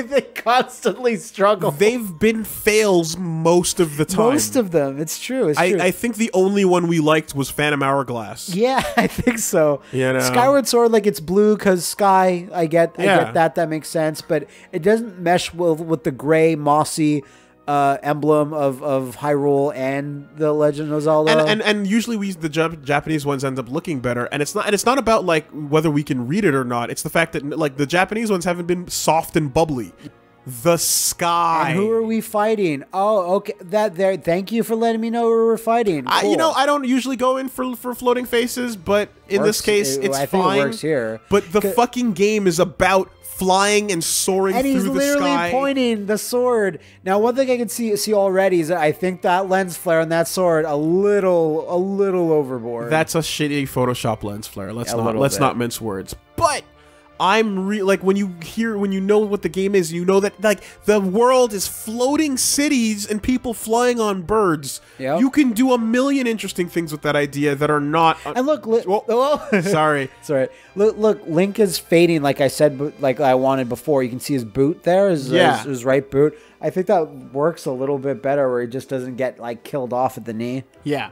They constantly struggle. They've been fails most of the time. Most of them. It's true. I think the only one we liked was Phantom Hourglass. Yeah, I think so. You know? Skyward Sword, like, it's blue because sky. I get that. That makes sense. But it doesn't mesh well with the gray, mossy emblem of Hyrule and The Legend of Zelda. And usually the Japanese ones end up looking better. And it's not about like whether we can read it or not. It's the fact that like the Japanese ones haven't been soft and bubbly. The sky. And who are we fighting? Oh, okay. That there. Thank you for letting me know who we're fighting. Cool. You know, I don't usually go in for floating faces, but in this case, it's fine. I think it works here. But the fucking game is about flying and soaring through the sky. And he's literally pointing the sword. Now, one thing I can see already is that I think that lens flare on that sword a little overboard. That's a shitty Photoshop lens flare. Let's not mince words. But like when you know what the game is, you know that like the world is floating cities and people flying on birds. Yep. You can do a million interesting things with that idea that are not. And look, sorry, sorry. Look, Link is fading. Like I said, like I wanted before. You can see his boot there. His right boot. I think that works a little bit better, where he just doesn't get like killed off at the knee. Yeah.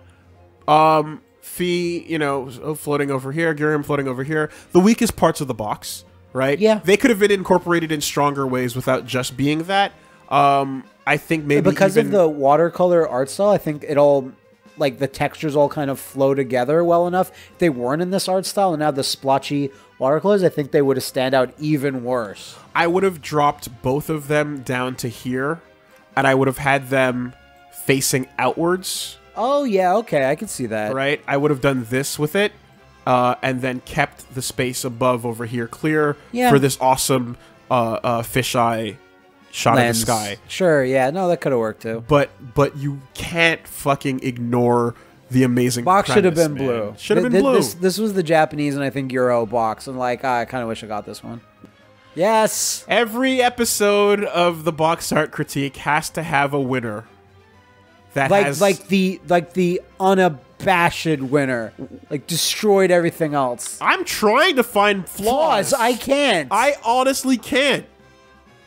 Fee, you know, floating over here, Garen floating over here. The weakest parts of the box, right? Yeah. They could have been incorporated in stronger ways without just being that. I think maybe because of the watercolor art style, I think it all, like the textures all kind of flow together well enough. If they weren't in this art style and now the splotchy watercolors, I think they would have stand out even worse. I would have dropped both of them down to here, and I would have had them facing outwards. Oh, yeah, okay, I can see that. Right? I would have done this with it, and then kept the space above over here clear for this awesome fisheye shot of the sky. Sure, yeah, no, that could have worked, too. But you can't fucking ignore the amazing box. Should have been blue. Should have been blue. This was the Japanese and I think Euro box. I'm like, I kind of wish I got this one. Yes! Every episode of the box art critique has to have a winner. Like the unabashed winner, like destroyed everything else. I'm trying to find flaws. I can't. I honestly can't.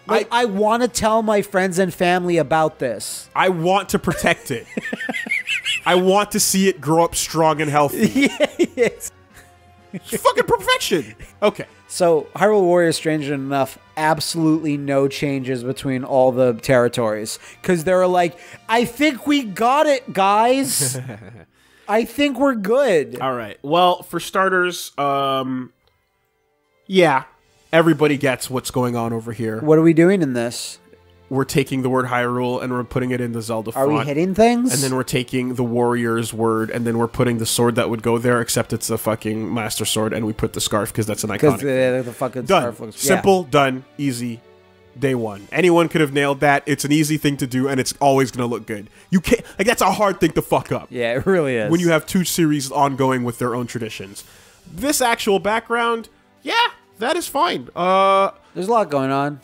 Like, I want to tell my friends and family about this. I want to protect it. I want to see it grow up strong and healthy. Yes. Fucking perfection. Okay. So Hyrule Warriors, strangely enough, absolutely no changes between all the territories. Because they were like, I think we got it, guys. I think we're good. All right. Well, for starters, yeah. everybody gets what's going on over here. What are we doing in this? We're taking the word Hyrule and we're putting it in the Zelda font. Are we hitting things? And then we're taking the warrior's word and then we're putting the sword that would go there, except it's a fucking Master Sword, and we put the scarf because that's an iconic. Because the fucking scarf looks... Simple, yeah. Done, easy, day one. Anyone could have nailed that. It's an easy thing to do, and it's always going to look good. You can't... Like, that's a hard thing to fuck up. Yeah, it really is. When you have two series ongoing with their own traditions. This actual background, yeah, that is fine. There's a lot going on.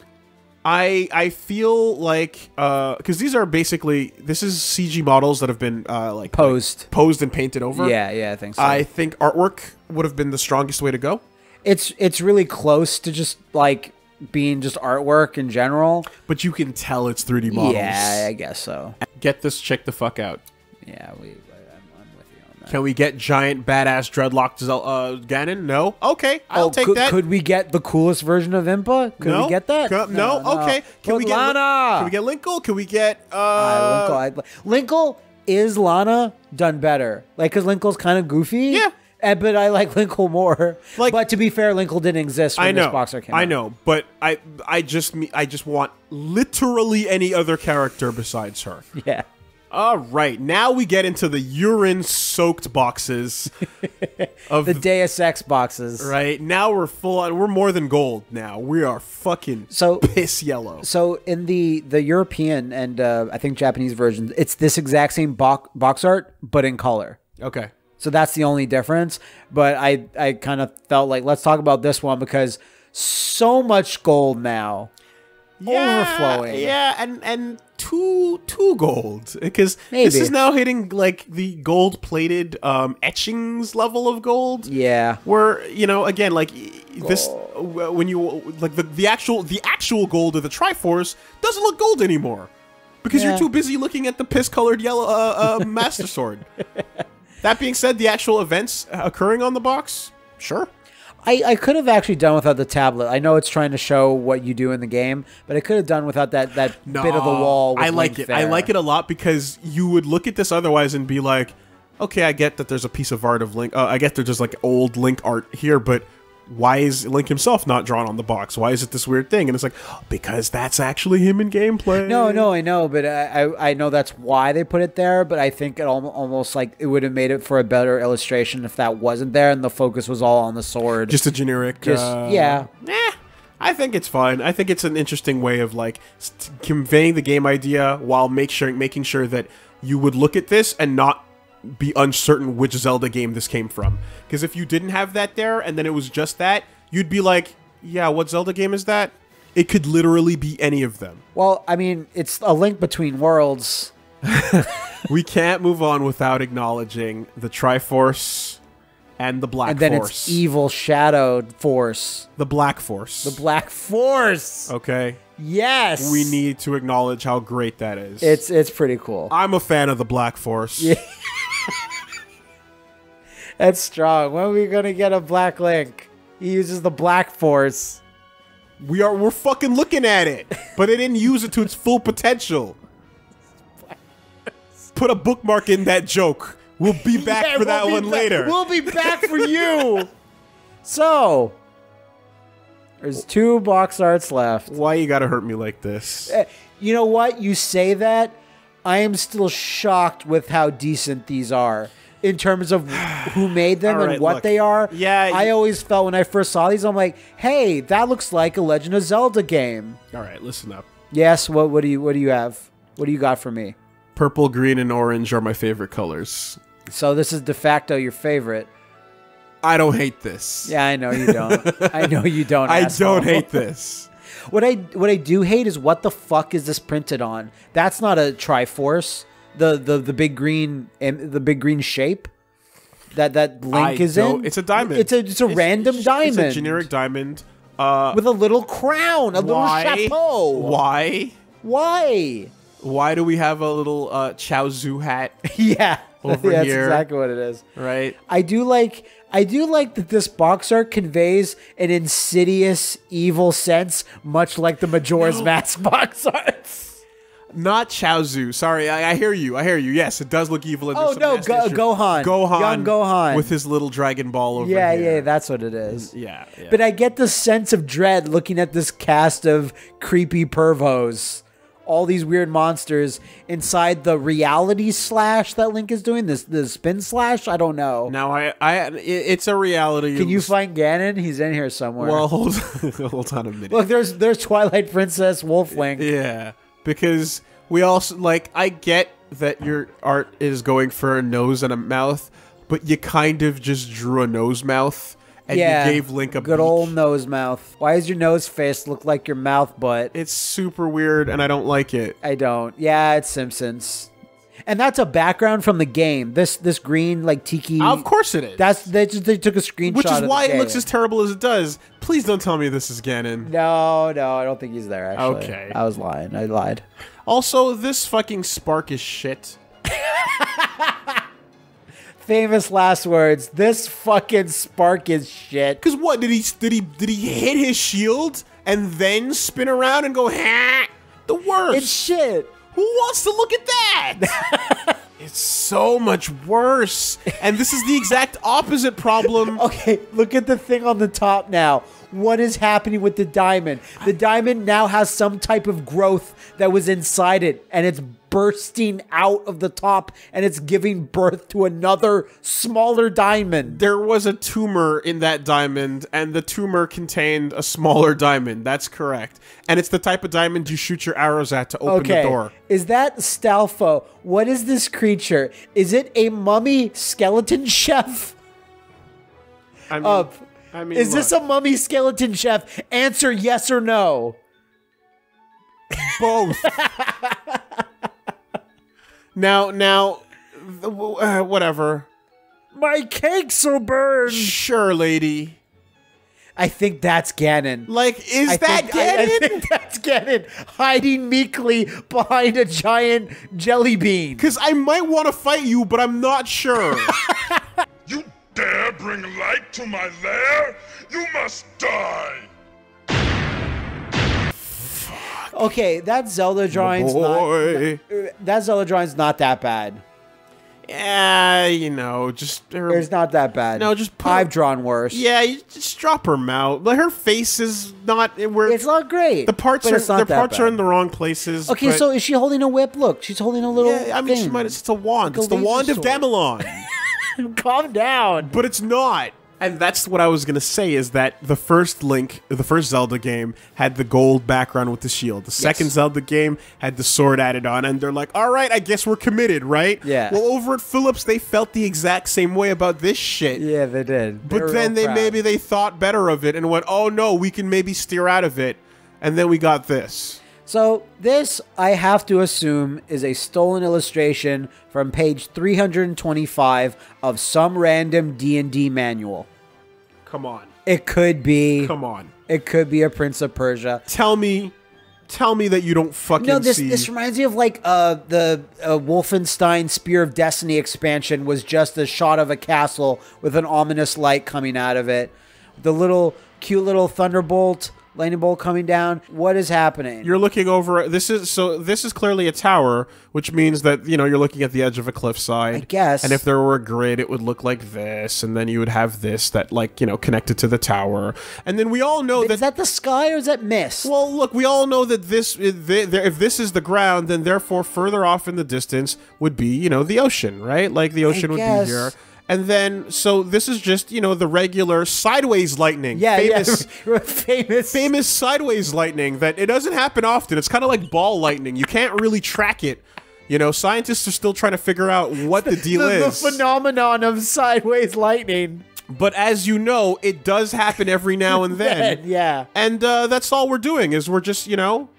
I feel like, because these are basically, this is CG models that have been like posed and painted over. Yeah, yeah, I think so. I think artwork would have been the strongest way to go. It's really close to just like being just artwork in general. But you can tell it's 3D models. Yeah, I guess so. Get this chick the fuck out. Yeah, I'm with you on that. Can we get giant badass dreadlocked Ganon? No. Okay, I'll take that. Could we get the coolest version of Impa? Could we get that? No. Okay. Can we get Lana? Can we get Linkle? Can we get Linkle is Lana done better? Like, because Linkle's kind of goofy. Yeah. But I like Linkle more. Like, but to be fair, Linkle didn't exist when this boxer came out. I know, but I just want literally any other character besides her. Yeah. All right, now we get into the urine-soaked boxes of the Deus Ex boxes. Right now we're full on. We're more than gold now. We are fucking piss yellow. So in the European and I think Japanese versions, it's this exact same box art but in color. Okay. So that's the only difference. But I kind of felt like let's talk about this one because so much gold now. Yeah, overflowing. Yeah, and two gold, because this is now hitting like the gold plated etchings level of gold. Yeah, where, you know, again, like gold. This when you like the actual gold of the Triforce doesn't look gold anymore because you're too busy looking at the piss colored yellow Master Sword. That being said, the actual events occurring on the box, sure. I could have actually done without the tablet. I know it's trying to show what you do in the game, but I could have done without that bit of the wall. I like it. There. I like it a lot because you would look at this otherwise and be like, okay, I get that there's a piece of art of Link. I get there's just like old Link art here, but why is Link himself not drawn on the box? Why is it this weird thing? And it's like, because that's actually him in gameplay. No, I know, but I know that's why they put it there, but I think it almost like it would have made it for a better illustration if that wasn't there and the focus was all on the sword. Just a generic... yeah. Eh, I think it's fine. I think it's an interesting way of like conveying the game idea while making sure that you would look at this and not be uncertain which Zelda game this came from. Because if you didn't have that there and then it was just that, you'd be like, yeah, what Zelda game is that? It could literally be any of them. Well, I mean, it's a link between worlds. We can't move on without acknowledging the Triforce and the Black Force. And then it's evil shadowed force. The Black Force. The Black Force! Okay. Yes! We need to acknowledge how great that is. It's pretty cool. I'm a fan of the Black Force. Yeah. That's strong. When are we gonna get a Black Link? He uses the Black Force. We're fucking looking at it, but it didn't use it to its full potential. Put a bookmark in that joke. We'll be back for that one later. We'll be back for you. So there's two box arts left. Why you gotta hurt me like this? You know what? You say that. I am still shocked with how decent these are. In terms of who made them and what they are. Yeah, I always felt when I first saw these, I'm like, hey, that looks like a Legend of Zelda game. All right, listen up. Yes, what do you have? What do you got for me? Purple, green, and orange are my favorite colors. So this is de facto your favorite. I don't hate this. Yeah, I know you don't. I know you don't. I don't hate this. What I do hate is what the fuck is this printed on? That's not a Triforce. The big green shape that Link is in. It's a diamond. It's a random diamond. It's a generic diamond with a little crown, little chapeau. Why? Why do we have a little Chaozu hat? Yeah, over here. That's exactly what it is. Right. I do like that this box art conveys an insidious evil sense, much like the Majora's Mask box arts. Not Chaozu. Sorry, I hear you. I hear you. Yes, it does look evil. Oh no, Gohan. Gohan. Young Gohan. With his little dragon ball over here. Yeah, that's what it is. Yeah, yeah. But I get the sense of dread looking at this cast of creepy pervos. All these weird monsters inside the reality slash that Link is doing, this spin slash. I don't know. Now it's a reality. Can you find Ganon? He's in here somewhere. Well, hold on a minute. Look, there's Twilight Princess, Wolf Link. Yeah, because we also like. I get that your art is going for a nose and a mouth, but you kind of just drew a nose mouth. And yeah, you gave Link a good old nose mouth. Why does your nose face look like your mouth butt? It's super weird, and I don't like it. I don't. Yeah, it's Simpsons. And that's a background from the game. This green, like, tiki... Of course it is. That's, they took a screenshot of the game. Which is why it looks as terrible as it does. Please don't tell me this is Ganon. No, no, I don't think he's there, actually. Okay. I was lying. I lied. Also, this fucking spark is shit. Famous last words. This fucking spark is shit. Cause what did he hit his shield and then spin around and go ha? The worst. It's shit. Who wants to look at that? It's so much worse. And this is the exact opposite problem. Okay, look at the thing on the top now. What is happening with the diamond? The diamond now has some type of growth that was inside it, and it's bursting out of the top, and it's giving birth to another smaller diamond. There was a tumor in that diamond, and the tumor contained a smaller diamond. That's correct. And it's the type of diamond you shoot your arrows at to open the door. Is that Stalfo? What is this creature? Is it a mummy skeleton chef? I mean, is this a mummy skeleton chef? Answer yes or no. Both. Now, whatever. My cakes will burn. Sure, lady. I think that's Ganon. Like, is that Ganon? I think that's Ganon hiding meekly behind a giant jelly bean. Because I might want to fight you, but I'm not sure. You dare bring light to my lair? You must die. Okay, that Zelda drawing's not that bad. Yeah, you know, it's not that bad. No, just put I've drawn worse. Yeah, you just drop her mouth. Like, her face is not. It's not great. The parts are in the wrong places. Okay, so is she holding a whip? Look, she's holding a little. Yeah, I mean, thing. It's a wand. It's the wand of Damalon. Calm down. But it's not. And that's what I was going to say, is that the first Link, the first Zelda game, had the gold background with the shield. The second Zelda game had the sword added on, and they're like, all right, I guess we're committed, right? Yeah. Well, over at Phillips, they felt the exact same way about this shit. Yeah, they did. But then maybe they thought better of it and went, oh, no, we can maybe steer out of it. And then we got this. So this, I have to assume, is a stolen illustration from page 325 of some random D&D manual. Come on. It could be. Come on. It could be a Prince of Persia. Tell me that you don't fucking see. No, this reminds me of like the Wolfenstein Spear of Destiny expansion was just a shot of a castle with an ominous light coming out of it. The cute little thunderbolt. Lightning bolt coming down. What is happening? You're looking over. This is clearly a tower, which means that, you know, you're looking at the edge of a cliffside. I guess. And if there were a grid, it would look like this, and then you would have this that, like, you know, connected to the tower. And then we all know that. Is that the sky or is that mist? Well, look, we all know that this, if this is the ground, then therefore further off in the distance would be, you know, the ocean, right? Like the ocean would be here. And then, so this is just, you know, the regular sideways lightning. Yeah, famous sideways lightning that it doesn't happen often. It's kind of like ball lightning. You can't really track it. You know, scientists are still trying to figure out what the deal is. The phenomenon of sideways lightning. But as you know, it does happen every now and then. Yeah. And that's all we're doing is we're just, you know,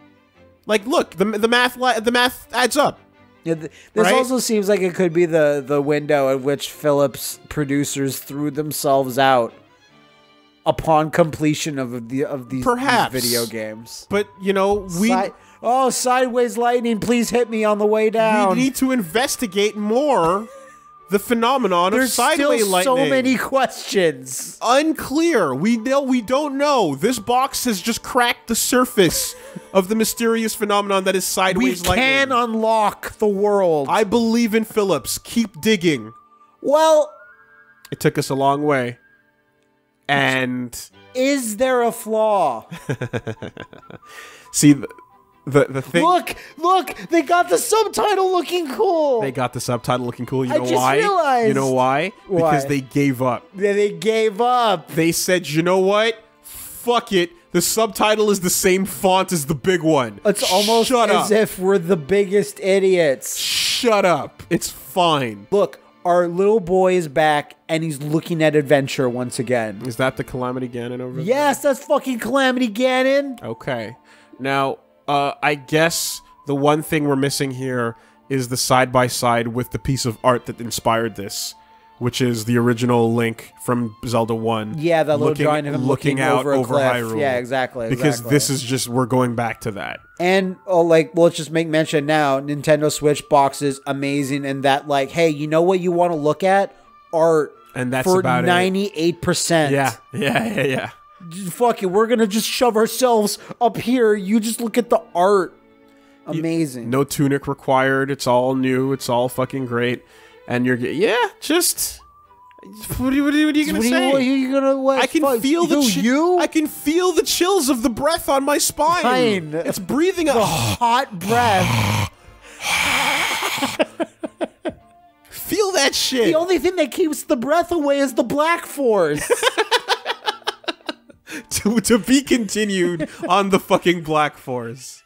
like, look, the math adds up. Yeah, this also seems like it could be the window in which Phillips producers threw themselves out upon completion of these video games. But, you know, sideways lightning, please hit me on the way down. We need to investigate more the phenomenon of sideway lightning. There's still so many questions. Unclear. We don't know. This box has just cracked the surface of the mysterious phenomenon that is sideways lightning. We can unlock the world. I believe in Phillips. Keep digging. Well, it took us a long way. And is there a flaw? See, the thing. Look, they got the subtitle looking cool. You know why? Realized. You know why? Because they gave up. They gave up. They said, you know what? Fuck it. The subtitle is the same font as the big one. It's almost as if we're the biggest idiots. Shut up. It's fine. Look, our little boy is back, and he's looking at adventure once again. Is that the Calamity Ganon over there? Yes, that's fucking Calamity Ganon. Okay. Now, I guess the one thing we're missing here is the side-by-side with the piece of art that inspired this, which is the original Link from Zelda 1. Yeah, that little drawing of him looking out over Hyrule. Yeah, exactly. Because this is just, we're going back to that. And, oh, like, well, let's just make mention now, Nintendo Switch boxes, amazing, and that, like, hey, you know what you want to look at? Art. And that's about it. For 98%. Yeah. Fuck it, we're gonna just shove ourselves up here. You just look at the art. Amazing. No tunic required. It's all new. It's all fucking great. And you're, yeah, just... What are you gonna say? What are you gonna what? I can feel the I can feel the chills of the breath on my spine. It's breathing a hot breath. Feel that shit. The only thing that keeps the breath away is the Black Force. To be continued on the fucking Black Force.